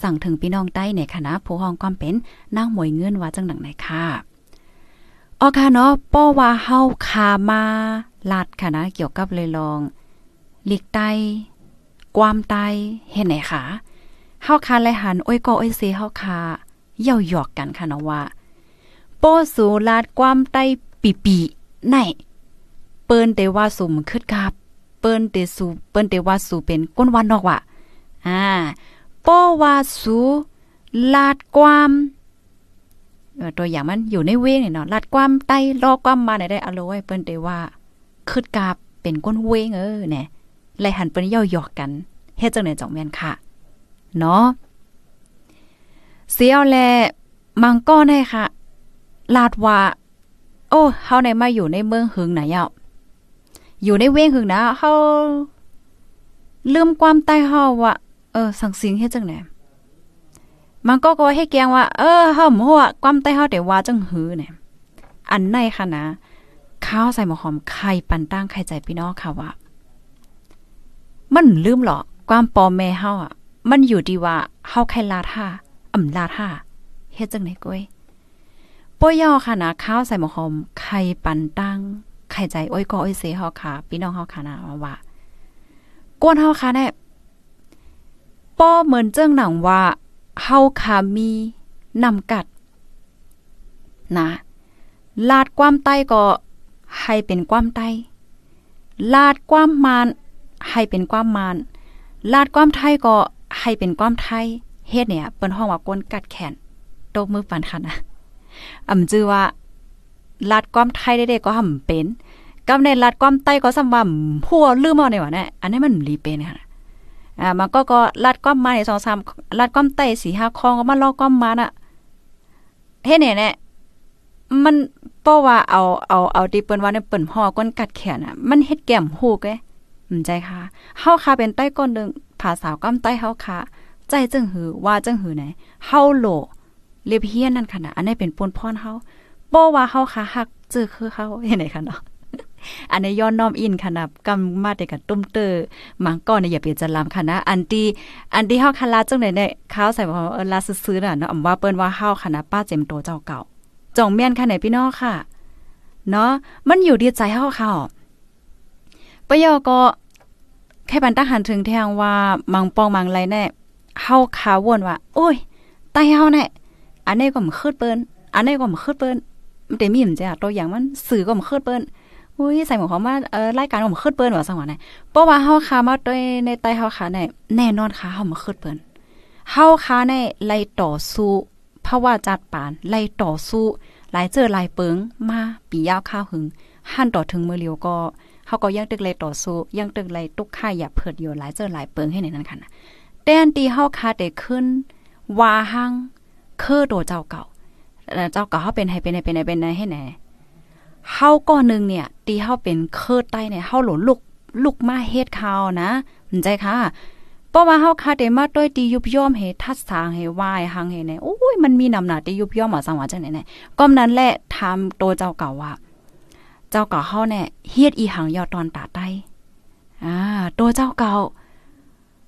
สั่งถึงพี่น้องใต้ในคณะผู้ห้องความเป็นนางหมวยเงินว่าจังหนังไหนค่ะอ๋อค่ะเนาะป้อว่าเฮาค่ะมาลัดค่ะนะเกี่ยวกับเลยลองหลีกใต้ความใต้เห็นไหนค่ะเฮาค่ะเลยหันอ้อยก็อ้อยซีเฮาค่ะเย่าหยอกกันค่ะเนาะว่าป้อสู่ลัดความใต้ปี่ๆไหนเปิ้นเตว่าสุ่มคึดกับเปิ้นเตว่าสู่เป็นก้นวันนอกว่ะป้อว่าสู่ลาดความตัวอย่างมันอยู่ในเวงเนาะลาดความใต้ลอความมาไหนได้อโลยเปิ้นเตว่าคึดกับเป็นก้นเวงเนี่ยไหลหันเปิ้นเย่าหยอกกันเฮ็ดจังไหนจ่องแม่นค่ะเนาะเสียวแลมังก้อนให้ค่ะลาดว่าโอ้เฮาในมาอยู่ในเมืองหึงไหนอ่ะอยู่ในเว้งหึงนะเฮาลืมความใต้เฮาว่าสั่งสิงเฮ็ดจังไหนมันก็ก็ให้แกงว่าเฮาหม้อความใต้เฮาแต่ว่าจังหือเนี่ยอันไหนค่ะนะข้าวใส่หมอหอมไข่ปันตั้งไข่ใจพี่น้องค่ะว่ามันลืมหรอกความปอแม่เฮาอ่ะมันอยู่ดีว่าเฮาไข่ลาท่าลาท่าเฮ็ดจังไหนก้อยป้อย่อค่ะนะข้าวใส่หมอหอมไข่ปันตั้งไข่ใจอ้อยก็อ้อยเสฮอค่ะพี่น้องเฮาค่ะนะว่ากวนเฮาค่ะแน่ป้อเหมือนเจ้าหนังว่าเฮาค่ะมีนำกัดนะลาดความใต้ก็ให้เป็นความใต้ลาดความมานให้เป็นความมานลาดความไทยก็ให้เป็นความไทยเฮ็ดเนี่ยเปิ้นห้องว่ากวนกัดแขนตบมือปันค่ะนะจื้อว่าลาดความไทยได้ๆก็ห่ำเป็นกับในลาดความใต้ก็ซ้ำว่าหัวลืมเอาเนี่ยว่านะอันนี้มันหลีเป็นค่ะมันก็ลาดความมาใน2 3ลาดความใต้ 4-5 คองก็มาลอกความมาน่ะเฮ็ดแน่ๆมันป้อว่าเอาที่เปิ้นว่าเนี่ยเปิ้นฮ้อก้นกัดแขนน่ะมันเฮ็ดแก้มฮู้แกใจค่ะเฮาค่ะเป็นใต้ก้นนึงภาษาความใต้เฮาค่ะใจจังหือว่าจังหือไหนเฮาโลเล็บเฮียนนั่นค่ะนะอันนี้เป็นปนพรเฮาป้อว่าเฮาค่ะฮักจื้อคือเฮาเห็นไหนค่ะเนาะอันนี้ย้อนน้อมอินค่ะนะกำมาแต่กับตุ้มเตอร์มังก้อนเนี่ยอย่าเปลี่ยนจะลำค่ะนะอันที่เฮาคาราจังไหนเนี่ยข้าวใส่หอมลาซื้อน่ะเนาะว่าเปิ้นว่าเฮาค่ะนะป้าเจมโตเจ้าเก่าจ่องเมียนค่ะไหนพี่น้องค่ะเนาะมันอยู่ดีใจเฮาค่ะปยอก็แค่บันตาหันถึงแทงว่ามังปองมังไรแน่เฮาค่ะวนว่าโอ้ยใต้เฮาแน่อันนี้ก็มันคืดเปิ้นอันนี้ก็มันคืดเปิ้นมันแต่มีมันจะตัวอย่างมันสื่อก็มันคืดเปิ้นอุ้ยใส่หมวกเขามาไล่การผมคืดเปิ้นว่าสังหวะไหนเพราะว่าเฮาคามาด้วยในใต้เฮาคาในแน่นอนค่ะเฮามาคืดเปิ้นเฮาคาในไล่ต่อสู้เพราะว่าจัดปานไล่ต่อสู้หลายเจอหลายเปิงมาปียาวข้าวหึงหั่นต่อถึงมือเลียวก็เฮาก็ยังตึกไล่ต่อสู้ยังตึกไล่ตุกค่ายอย่าเพิดอยู่หลายเจอหลายเปิงให้ในนั้นค่ะนะแต่อันที่เฮาคาได้ขึ้นว่าหังคือโดเจ้าเก่าเขาเป็นให้เป็นไหนให้ไหนเฮาก้อนนึงเนี่ยตีเฮาเป็นคือใต้เนี่ยเฮาหลนลุกมาเฮ็ดข้าวนะมันใจค่ะเพราะว่าเฮาคาเดมาต้อยตียุบย่อมให้ทัดสางให้วายหังให้ไหนโอ้ยมันมีน้ำหนาตียุบย่อมมาสังหวะจังไหนๆก้มนั้นแหละทำโดเจ้าเก่าว่าเจ้าเก่าเฮาเนี่ยเฮ็ดอีหังยอดตอนตาใต้โดเจ้าเก่า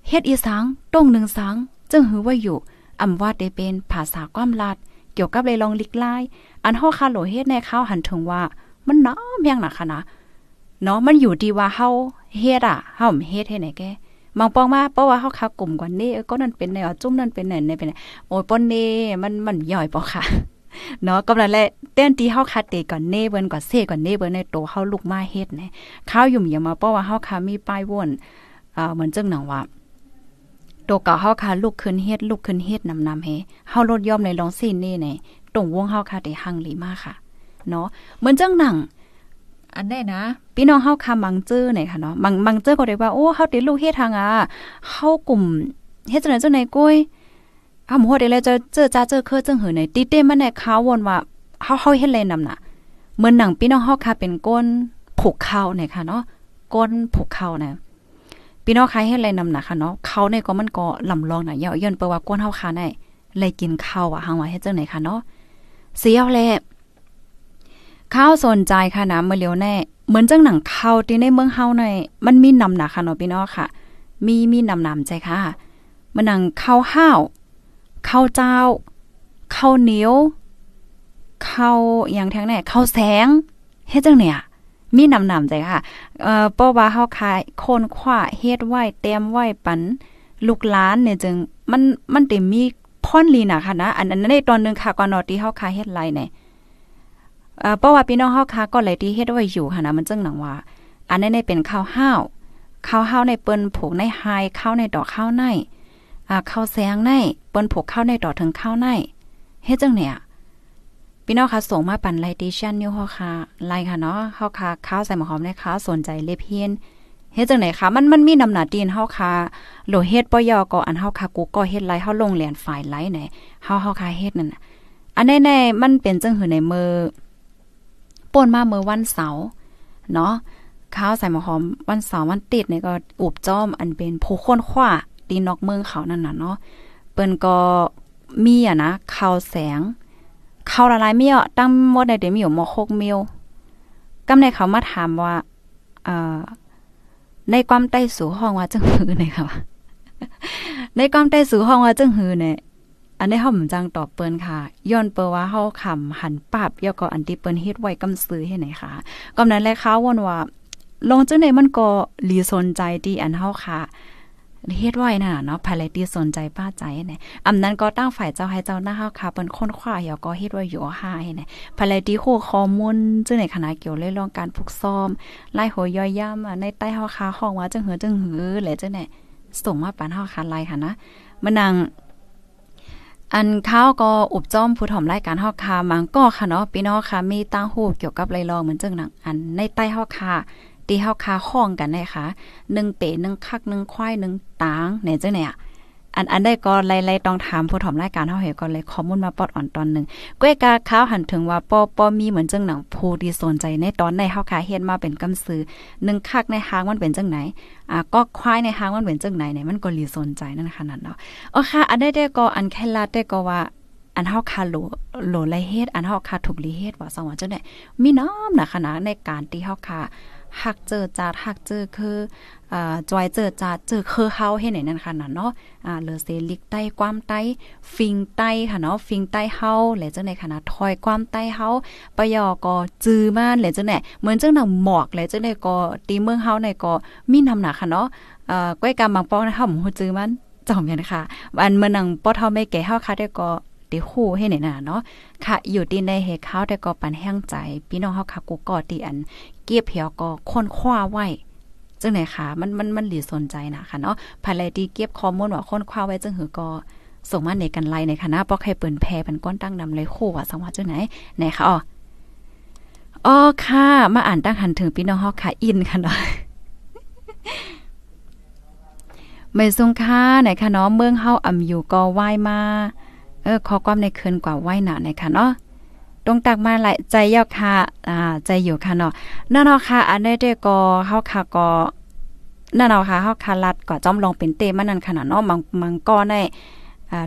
เฮ็ดอีสังต้งหนึ่งสังจึงหือว่าอยู่อำว่าได้เป็นภาษาความลัดเกี่ยวกับเลยลองลิกไล่อันเฮาคาโหลเฮ็ดในข้าวหันถึงว่ามันน้อมยังหนักค่ะนะเนาะมันอยู่ดีว่าเฮาเฮ็ดเฮาเฮ็ดให้ไหนแกมองปองมาเพราะว่าเฮาคากลุ่มกว่านี้ก็นั่นเป็นในจุ่มนั่นเป็นไหนในเป็นโอ้ยปนนี่มันย่อยปอค่ะ เนาะก็แล้วแหละเต้นตีเข้าคาเตก่อนเน่เบิร์นก่อนเซ่ก่อนเน่เบิร์นในโตเข้าลูกมาเฮ็ดเนี่ยข้าวยุ่มอย่ามาเพราะว่าเข้าคามีป้ายว่นเหมือนเจ้าหนังว่าโตเก่าเข้าคาลูกขึ้นเฮ็ดลูกขึ้นเฮ็ดนำเฮ้เข้ารถย่อมในลองซีนนี่เนี่ยตรงวงเข้าคาเตหังลีมาค่ะเนาะเหมือนเจ้าหนังอันได้นะพี่น้องเข้าคามังเจ้อไหนค่ะเนาะมังเจ้อก็ได้ว่าโอ้เข้าเตลูกเฮ็ดทางอ่ะเข้ากลุ่มเฮ็ดจังไหนเจ้าไหนก้อยอ้าวหมดเดี๋ยวเราจะเจอเคยเจ้าหือไหนตีเต้มันในข้าววนว่าเขาเฮ็ดเลยนำน่ะเหมือนหนังพี่น้องเข้าคาเป็นก้นผูกเข้าไหนค่ะเนาะก้นผูกเข้านะพี่น้องใครเฮ็ดเลยนำน่ะค่ะเนาะเขาในก็มันก็ลำลองน่ะเยาะเยินเปว่าก้นเข้าคาในเลยกินข้าวอ่ะหางว่าเฮ็ดเจ้าไหนค่ะเนาะเสียวแหละข้าวสนใจค่ะนะเมื่อเร็วแน่เหมือนเจ้าหนังข้าวที่ในเมืองเฮาในมันมีนำหนักค่ะเนาะพี่น้องค่ะมีนำใจค่ะมันหนังข้าวห้าวข้าวเจ้าข้าวเหนียวข้าวอย่างทั้งแน่ข้าวแสงเฮ็ดจังเนี่ยมีนำใจค่ะเพราะว่าเฮาขายโคนขว้าเฮ็ดไว้เต็มไว้ปันลูกหลานเนี่ยจึงมันเต็มมีพ่อนลีน่ะค่ะนะอันนั้นในตอนนึงค่ะก่อนเนาะที่เฮาขายเฮ็ดไรเนี่ยเพราะว่าพี่น้องเฮาค่ะก็หลายที่เฮ็ดไว้อยู่ค่ะนะมันจังหนังว่าอันนั้นได้เป็นข้าวห้าวในเปิ้นผูกในไฮข้าวในดอกข้าวในข้าวแสงในเปิ้นผูกข้าวในดอกถึงข้าวในเฮ็ดจังเนี่ยพี่น้องค่ะส่งมาปั่นไลติชั่นนิวเฮาค่ะไลค่ะเนาะเฮาค่ะข้าวใส่หอมนะคะสนใจเล็บเฮียนเฮ็ดจังไหนคะมันมีน้ำหนาตีนเฮาค่ะโหลเฮ็ดปอยอก็อันเฮาค่ะกูก็เฮ็ดไลเฮาลงเหรียญฝ่ายไลไหนเฮาค่ะเฮ็ดนั่นน่ะอันแน่ๆมันเป็นจังหือในมือป่นมาเมื่อวันเสาร์เนาะข้าวใส่หอมวันเสาร์วันติดเนี่ยก็อุบจ้อมอันเป็นผู้ค้นคว้าตีนอกเมืองเขานั่นน่ะเนาะเปิ้นก็มีอ่ะนะข้าวแสงข้าวละลายเมี่ยตั้งหมดในเดี๋ยวมีอยู่หมอโคกเมียวกำในเขามาถามว่าในความใต้สู่ห้องว่าจังหือไหนค่ะในความใต้สู่ห้องว่าจังหือเนี่ยอันนี้เฮาหม่ำจังตอบเปิ้นค่ะย้อนเปิ้นว่าเฮาคำหันปาบเยาะก็อันที่เปิ้นเฮ็ดไว้กำซื้อให้ไหนค่ะกำนั้นแลเขาว่นว่าลงจังไหนมันก็ลีสนใจที่อันเฮาค่ะเฮ็ดไว้น่ะเนาะภายไลที่สนใจป้าใจไหนอำนั้นก็ตั้งฝ่ายเจ้าให้เจ้าหน้าเฮาค่ะเปิ้นค้นคว้าเยาะก็เฮ็ดไว้อยู่5ให้ไหนภายไลที่โคข้อมูลจังไหนคณะเกี่ยวเรื่องการฝึกซ้อมไล่หัวย่อยย่ำในใต้เฮาค่ะห้องว่าจังหือแหละจังไหนส่งมาปานเฮาค่ะไลค่ะนะมานั่งอันเขาก็อุบจ้อมผู้ถ่อมรายการฮอกคามังก็ค่ะเนาะพี่น้องค่ะมีตั้งหูเกี่ยวกับไรลองเหมือนเจ้าหนังอันในใต้ฮอกคาตีฮอกคาข้องกันได้ค่ะ1เป๋1คัก1ควาย1ตางไหนเจ้าเนี่ยอันได้ก็ไล่ต้องถามผู้ถ่อมรายการเฮาเฮก็เลยข้อมูลมาปอดอ่อนตอนนึงก้วยกาข้าวหันถึงว่าปอมีเหมือนเจ้าหนังผู้ที่สนใจในตอนในฮอกคาเฮ็ดมาเป็นกำซื้อ1คักในหางมันเป็นจังไหนก็ควายในหางมันเป็นจังไหนเนี่ยมันก็ลีสนใจนั่นขนาดเนาะอ๋อค่ะอันได้ก็อันแค่ลาได้ก็ว่าอันเฮาคาโหลไลเฮ็ดอันเฮาคาถูกลีเฮ็ดว่าสว่าจังไหนมีน้ำน่ะขนาดในการที่เฮาคาหักเจอจาดหักเจอคือจอยเจอจาดเจอคือเขาให้ไหนนั่นค่ะนะเนาะเลอเซลิกใต้ความใต้ฟิงใต้ค่ะเนาะฟิงใต้เฮาหรือเจ้าในคณะทอยความใต้เฮาปยอกอจือมาหรือเจ้าเนี่ยเหมือนเจ้าหนังหมอกหรือเจ้าในกอตีเมืองเฮาในกอมีนำหนักค่ะเนาะก้อยกำบางป้องนะคะผมจือมันจอมกันค่ะอันเมื่อหนังป้อเท่าไม่แก่เฮาค่ะได้กอตีคู่ให้ไหนน่ะเนาะค่ะอยู่ดีในเฮเขาได้กอปันแห้งใจพี่น้องเฮาค่ะกูกอตีอันเก็บเหี่ยวก็ค้นคว้าไว้จังไหนคะมันหลีสนใจนะคะเนาะภายไลที่เก็บข้อมูลว่าค้นคว้าไว้จังหือก็ส่งมาในกันไลในคณะเพราะใครเปิ่นแพเป็นก้อนตั้งดำเลยโคว่าสังวาจังไหนไหนคะอ๋อค่ะมาอ่านตั้งหันถึงพี่น้องฮอกค่ะอินค่ะเนาะไม่ทรงค่าไหนคะเนาะเมืองเฮาอ่ำอยู่ก็ไหว้มาขอความในเคินกว่าไหว้หนาไหนคะเนาะตรงตักมาหลายใจยอกค่ะใจอยู่ค่ะเนาะนั่นเอาค่ะอันได้ด้วยก็เข้าค่ะก็นั่นเอาค่ะเข้าค่ะรัดก็จ้อมลองเป็นเตมันนั่นขนาดเนาะมังก้อนได้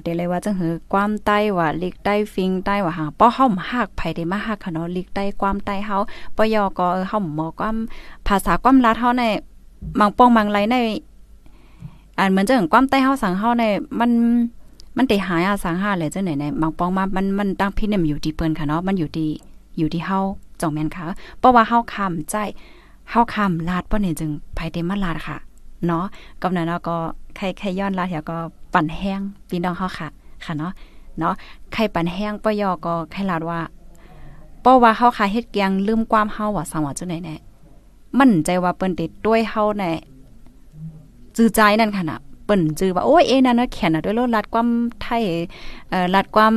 เดี๋ยวเลยว่าจังหือความใต้ว่าลิกใต้ฟิงใต้ว่าหางป้อเฮาหักไผได้มาหักค่ะเนาะลิกใต้ความใต้เฮาปยอก็เฮาหมอความภาษาความรัดเฮาในมังป้องมังไหลในอันเหมือนจังความใต้เฮาสังเฮาในมันได้หายอาสังหาเลยเจ้าไหนในบางปองมามันตั้งพิเนี่ยอยู่ที่เปิ้นค่ะเนาะมันอยู่ที่เฮาจ่องแม่นค่ะเพราะว่าเฮาคำใจเฮาคำลาดป้อเนี่ยจึงไผเต็มมาลาดค่ะเนาะกำนั้นเนาะก็ใครย้อนลาดเดี๋ยวก็ปั่นแห้งพี่น้องเฮาค่ะค่ะเนาะ เนาะไข่ปันแห้งปยอก็ไข่ลาดว่าป้อว่าเฮาคาเฮ็ดเกียงลืมความเฮาว่าสังว่าจังไหนแน่มั่นใจว่าเปิ้นติดด้วยเฮาแน่จื้อใจนั่นค่ะน่ะเปิ้นจื้อว่าโอ้ยเอนั่นน่ะแขนน่ะด้วยโลดลัดความไทยลัดความ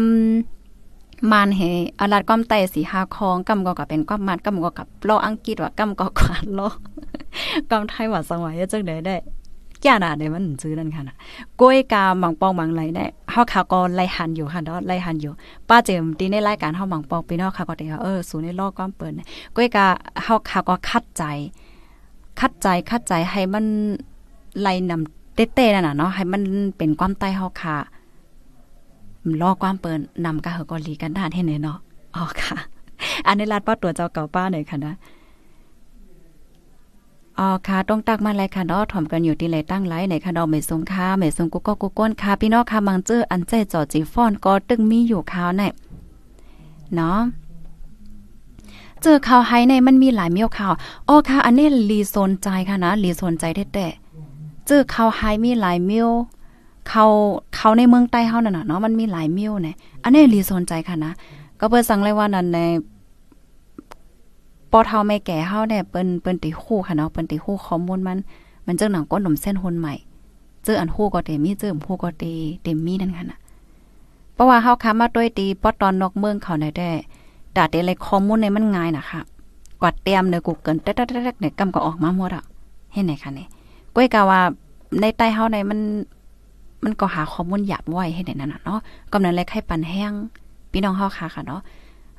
มันให้อาลัดความใต้สีหาคองกำกอกเป็นความมันกำกอกกับล้ออังกฤษว่ากำกอกกว่าล้อกำไทยว่าสมัยจังไหนได้แก่น่ะได้มันซื้อนั่นค่ะนะก้อยกาบางปองบางไหลได้เฮาข่าวก็ไล่หันอยู่ค่ะเนาะไล่หันอยู่ป้าเจมตีในรายการเฮาบางปองพี่น้องค่ะก็ได้เออสู่ในล้อความเปิ้นก้อยกาเฮาข่าวก็คัดใจให้มันไล่นำเต้ๆนั่นน่ะเนาะให้มันเป็นความใต้เฮาค่ะล้อความเปิ้นนำกะเฮาก็ลีกันด้านให้แน่เนาะอ๋อค่ะอันนี้รัดป้าตัวเจ้าเก่าป้าหน่อยค่ะนะอ๋อค่ะต้องตักมาเลยค่ะเนาะถ่อมกันอยู่ที่ไหนตั้งไหลไหนค่ะเนาะไม่ทรงค่ะไม่ทรงกุ๊กก็กุ๊กก้นค่ะพี่น้องค่ะมังเจออันใจจอจีฟ้อนก็ตึงมีอยู่ข้าวไหนเนาะเจอข้าวไฮในมันมีหลายเมี่ยวข้าวอ๋อค่ะอันนี้ลีโซนใจค่ะนะลีโซนใจแต่เจอข้าวไฮมีหลายเมี่ยวเขาในเมืองใต้เฮานั่นน่ะเนาะมันมีหลายเมี่ยวแน่อันนี้ลีโซนใจค่ะนะก็เปิ้นสั่งเลยว่านั่นในพอเฒ่าแม่แก่เฮาเนี่ยเปิ้นติฮู้ค่ะเนาะเปิ้นติฮู้ข้อมูลมันจังหนังก้นหนุ่มเส้นหุ่นใหม่เจออันฮู้ก็เตมีเจอฮู้ก็เตมีนั่นค่ะน่ะเพราะว่าเฮาค้ามาต้วยตีปอตอนนอกเมืองเขาได้แต่ดาเตเลยข้อมูลในมันง่ายน่ะค่ะกว่าเตรียมใน Google แต๊กๆๆเนี่ยกำก็ออกมาหมดอ่ะเห็นไหนค่ะนี่ก้อยกะว่าในใต้เฮาในมันก็หาข้อมูลหยาบไว้เห็นได้นั่นน่ะเนาะกำนั้นแลไข่ปันแห้งพี่น้องเฮาค่ะเนาะ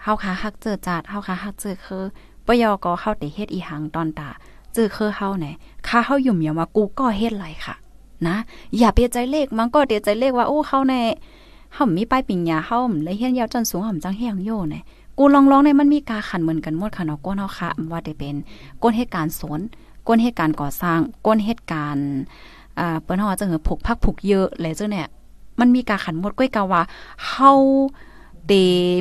เฮาค้าฮักเจอจาดเฮาค้าฮักเจอคือปยกเข้าเตเฮ็ดอีหังตอนตาจื้อคือเฮาไหนค่าเฮายุ่มอย่ามากูก็เฮ็ดไรค่ะนะอย่าเปลี่ยนใจเลขมันก็เดี๋ยวใจเลขว่าโอ้เฮาในเฮามีป้ายปิ่งยาเฮาเลยเฮียนยาวจนสูงห่อมจังแห้งโย่ไหนกูลองๆในมันมีกาขันเหมือนกันหมดค่ะเนาะก้นเฮาค่ะว่าได้เป็นก้นเหตุการณ์สนก้นเหตุการณ์ก่อสร้างก้นเหตุการณ์เปิ้นเฮาจังหือผูกพักผูกเยอะเลยเจ้าเนี่ยมันมีกาขันหมดก้อยกะว่าเฮาเต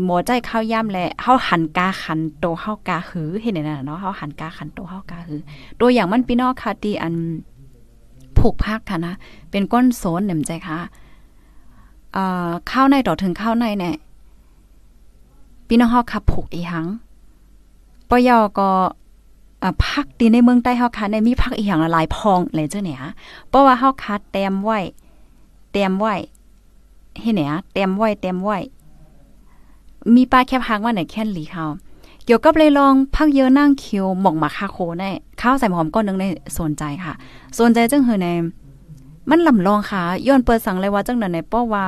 หมอใจข้าวย่ำแหละเฮาหันกาขันโตเฮากาหือเห็นน่ะเนาะเฮาหันกาขันโตเฮากาหือตัวอย่างมันพี่น้องค่ะตีอันผูกพักค่ะนะเป็นก้นโซนเนี่ยใจค่ะข้าวในต่อถึงข้าวในเนี่ยพี่น้องเฮาขับผูกอีหังปยก็พักตีในเมืองใต้เฮาค่ะในมีพักอีหังหลายพองเลยเจ้าเนี่ยเพราะว่าเฮาคัดเต็มไว้เห็นเนี่ยเต็มไว้มีป้าแคบหางว่าไหนแค่นหลีเขาเกี่ยวกับเลยลองพักเยอะนั่งคิวหมอกหมาคาโคในข้าวใส่หอมก้อนนึงในโซนใจค่ะโซนใจจังหือในมันลำลองค่ะย้อนเปิดสั่งเลยว่าจังหน่ะในป้อว่า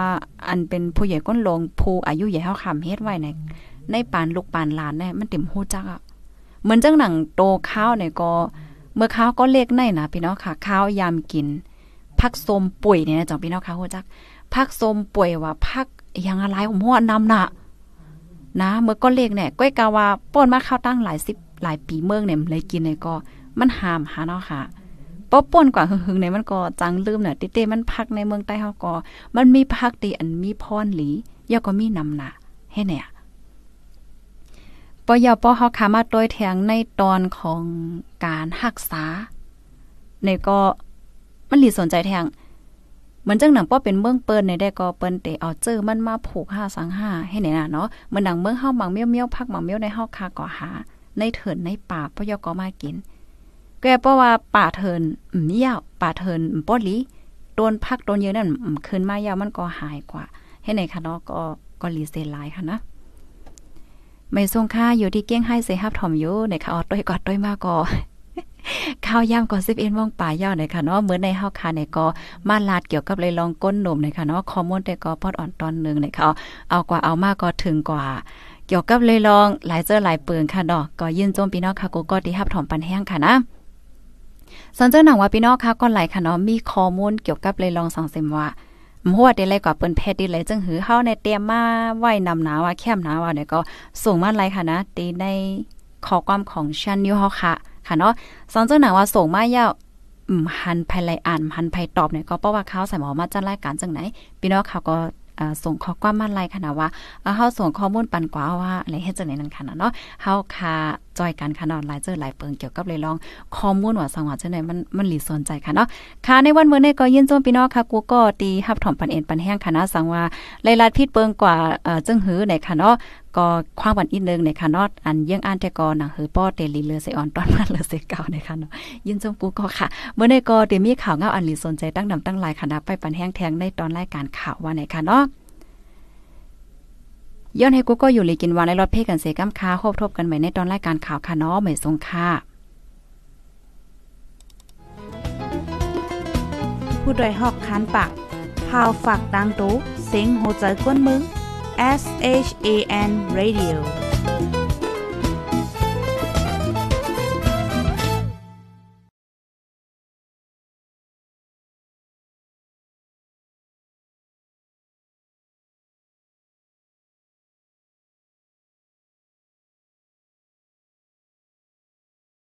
อันเป็นผู้ใหญ่ก้นลงผู้อายุใหญ่เฮาคำเฮ็ดไว้ในปานลูกปานหลานเนี่ยมันเต็มหูจักอ่ะเหมือนจังหนังโตข้าวเนี่ยก็เมื่อข้าวก็เล็กในนะพี่น้องค่ะข้าวยามกินพักสมป่วยเนี่ยจังพี่น้องค่ะหูจักพักสมป่วยว่าพักอย่างอะไรผมว่านำน่ะนะเมื่อก็เล็กเนี่ยก้อยกาว่าป้อนมาข้าวตั้งหลายสิบหลายปีเมืองเนี่ยเลยกินเนี่ยก็มันหามหาเนาะค่ะป้อนกว่าหึงๆเนี่ยมันก็จังลืมเนี่ยเต้ๆมันพักในเมืองใต้เฮาก็มันมีพักตีอันมีพรหลีย่อก็มีนำน่ะให้เนี่ยปยปเฮาขามาต้วยแทงในตอนของการรักษาเนี่ยก็มันหลีสนใจแทงเหมือนจังหนังป้อเป็นเมืองเปิ้นในได้ก็เปิ้นเตเอาเจอมันมาผูก5สัง5ให้ไหนน่ะเนาะมันดังเมืองเฮาหมังเมี่ยวๆพักหมังเมี่ยวในเฮาคาก่อหาในเถินในป่าปยกก็มากินแกเพราะว่าป่าเถินเมี่ยวป่าเถินป้อหลีโดนพักโดนเยอะนั่นขึ้นมายาวมันก็หายกว่าให้ไหนคะเนาะก็รีเซลายค่ะนะไม่ทรงค่าอยู่ที่เกี้ยงให้เสฮับถ่อมอยู่ในค่ะออดด้วยกอดด้วยมากก็ข้าวย่ำก่อน11โมงป่าย่อหน่อยค่ะเนาะเหมือนในเฮาค่ะในก็มาลาดเกี่ยวกับเลยลองก้นหนุ่มหน่อยค่ะเนาะคอมมอนแต่ก็พอดอ่อนตอนนึงหน่อยค่ะเอากว่าเอามากก็ถึงกว่าเกี่ยวกับเลยลองหลายเจอหลายเปืองค่ะเนาะก็ยื่นโจมพี่น้องค่ะก็ที่ฮับถอมปันแห้งค่ะนะสนเจ้าหนังว่าพี่น้องค่ะก็หลายค่ะเนาะมีคอมมอนเกี่ยวกับเลยลองสังเสมว่าหัวได้เลยกว่าเปิ้นแพทย์ได้เลยจังหือเฮาในเตรียมมาไว้นำหนาว่าแคมหนาว่าเนี่ยก็ส่งมาหลายค่ะนะตีในข้อความของชันนิวเฮาค่ะค่ะเนาะสอนเจ้าหนังว่าส่งมาเย้าหันภายไลอ่านหันภายตอบเนี่ยก็เพราะว่าเขาใส่หมอมาจัดรายการจังไหนพี่น้องเขาก็ส่งข้อความมาไลค่ะนะว่าเขาส่งข้อมูลปันกว่าว่าอะไรให้จังไหนนั่นค่ะเนาะเขาค่ะ จอยกันค่ะนอนหลายเจอหลายเปิงเกี่ยวกับเลยลองข้อมูลว่าสังหวะเช่นไหนมันหลีสนใจค่ะเนาะค่ะในวันเมื่อในก็ยินโจมพี่น้องค่ะกูก็ตีหับถ่อมปันเอ็นปันแห้งค่ะนะสังว่าเลยลาดพิษเปิงกว่าจึงหื้อไหนค่ะเนาะก็คว้างวันอีกนึงในค่ะเนาะอันเยื่องอ่านแต่ก่อนหนังหือป้อเตลีเลือเซออนตอนมาเลือเซเก่าในค่ะเนาะยินโจมกูก็ค่ะเมื่อในก็เตมีข่าวเงาอันหลีสนใจตั้งนำตั้งลายค่ะนะไปปันแห้งแทงในตอนรายการข่าวว่าไหนค่ะเนาะย้อนให้กูก็อยู่เลยกินวานและรถเพ่กันเสก้ำค้าคบทบกันใหม่ในตอนรายการข่าวค่ะเนาะใหม่ทรงค่าผู้โดยหอกคันปากพาวฝากดังตู้เสียงโหใจกวนมึง SHAN Radio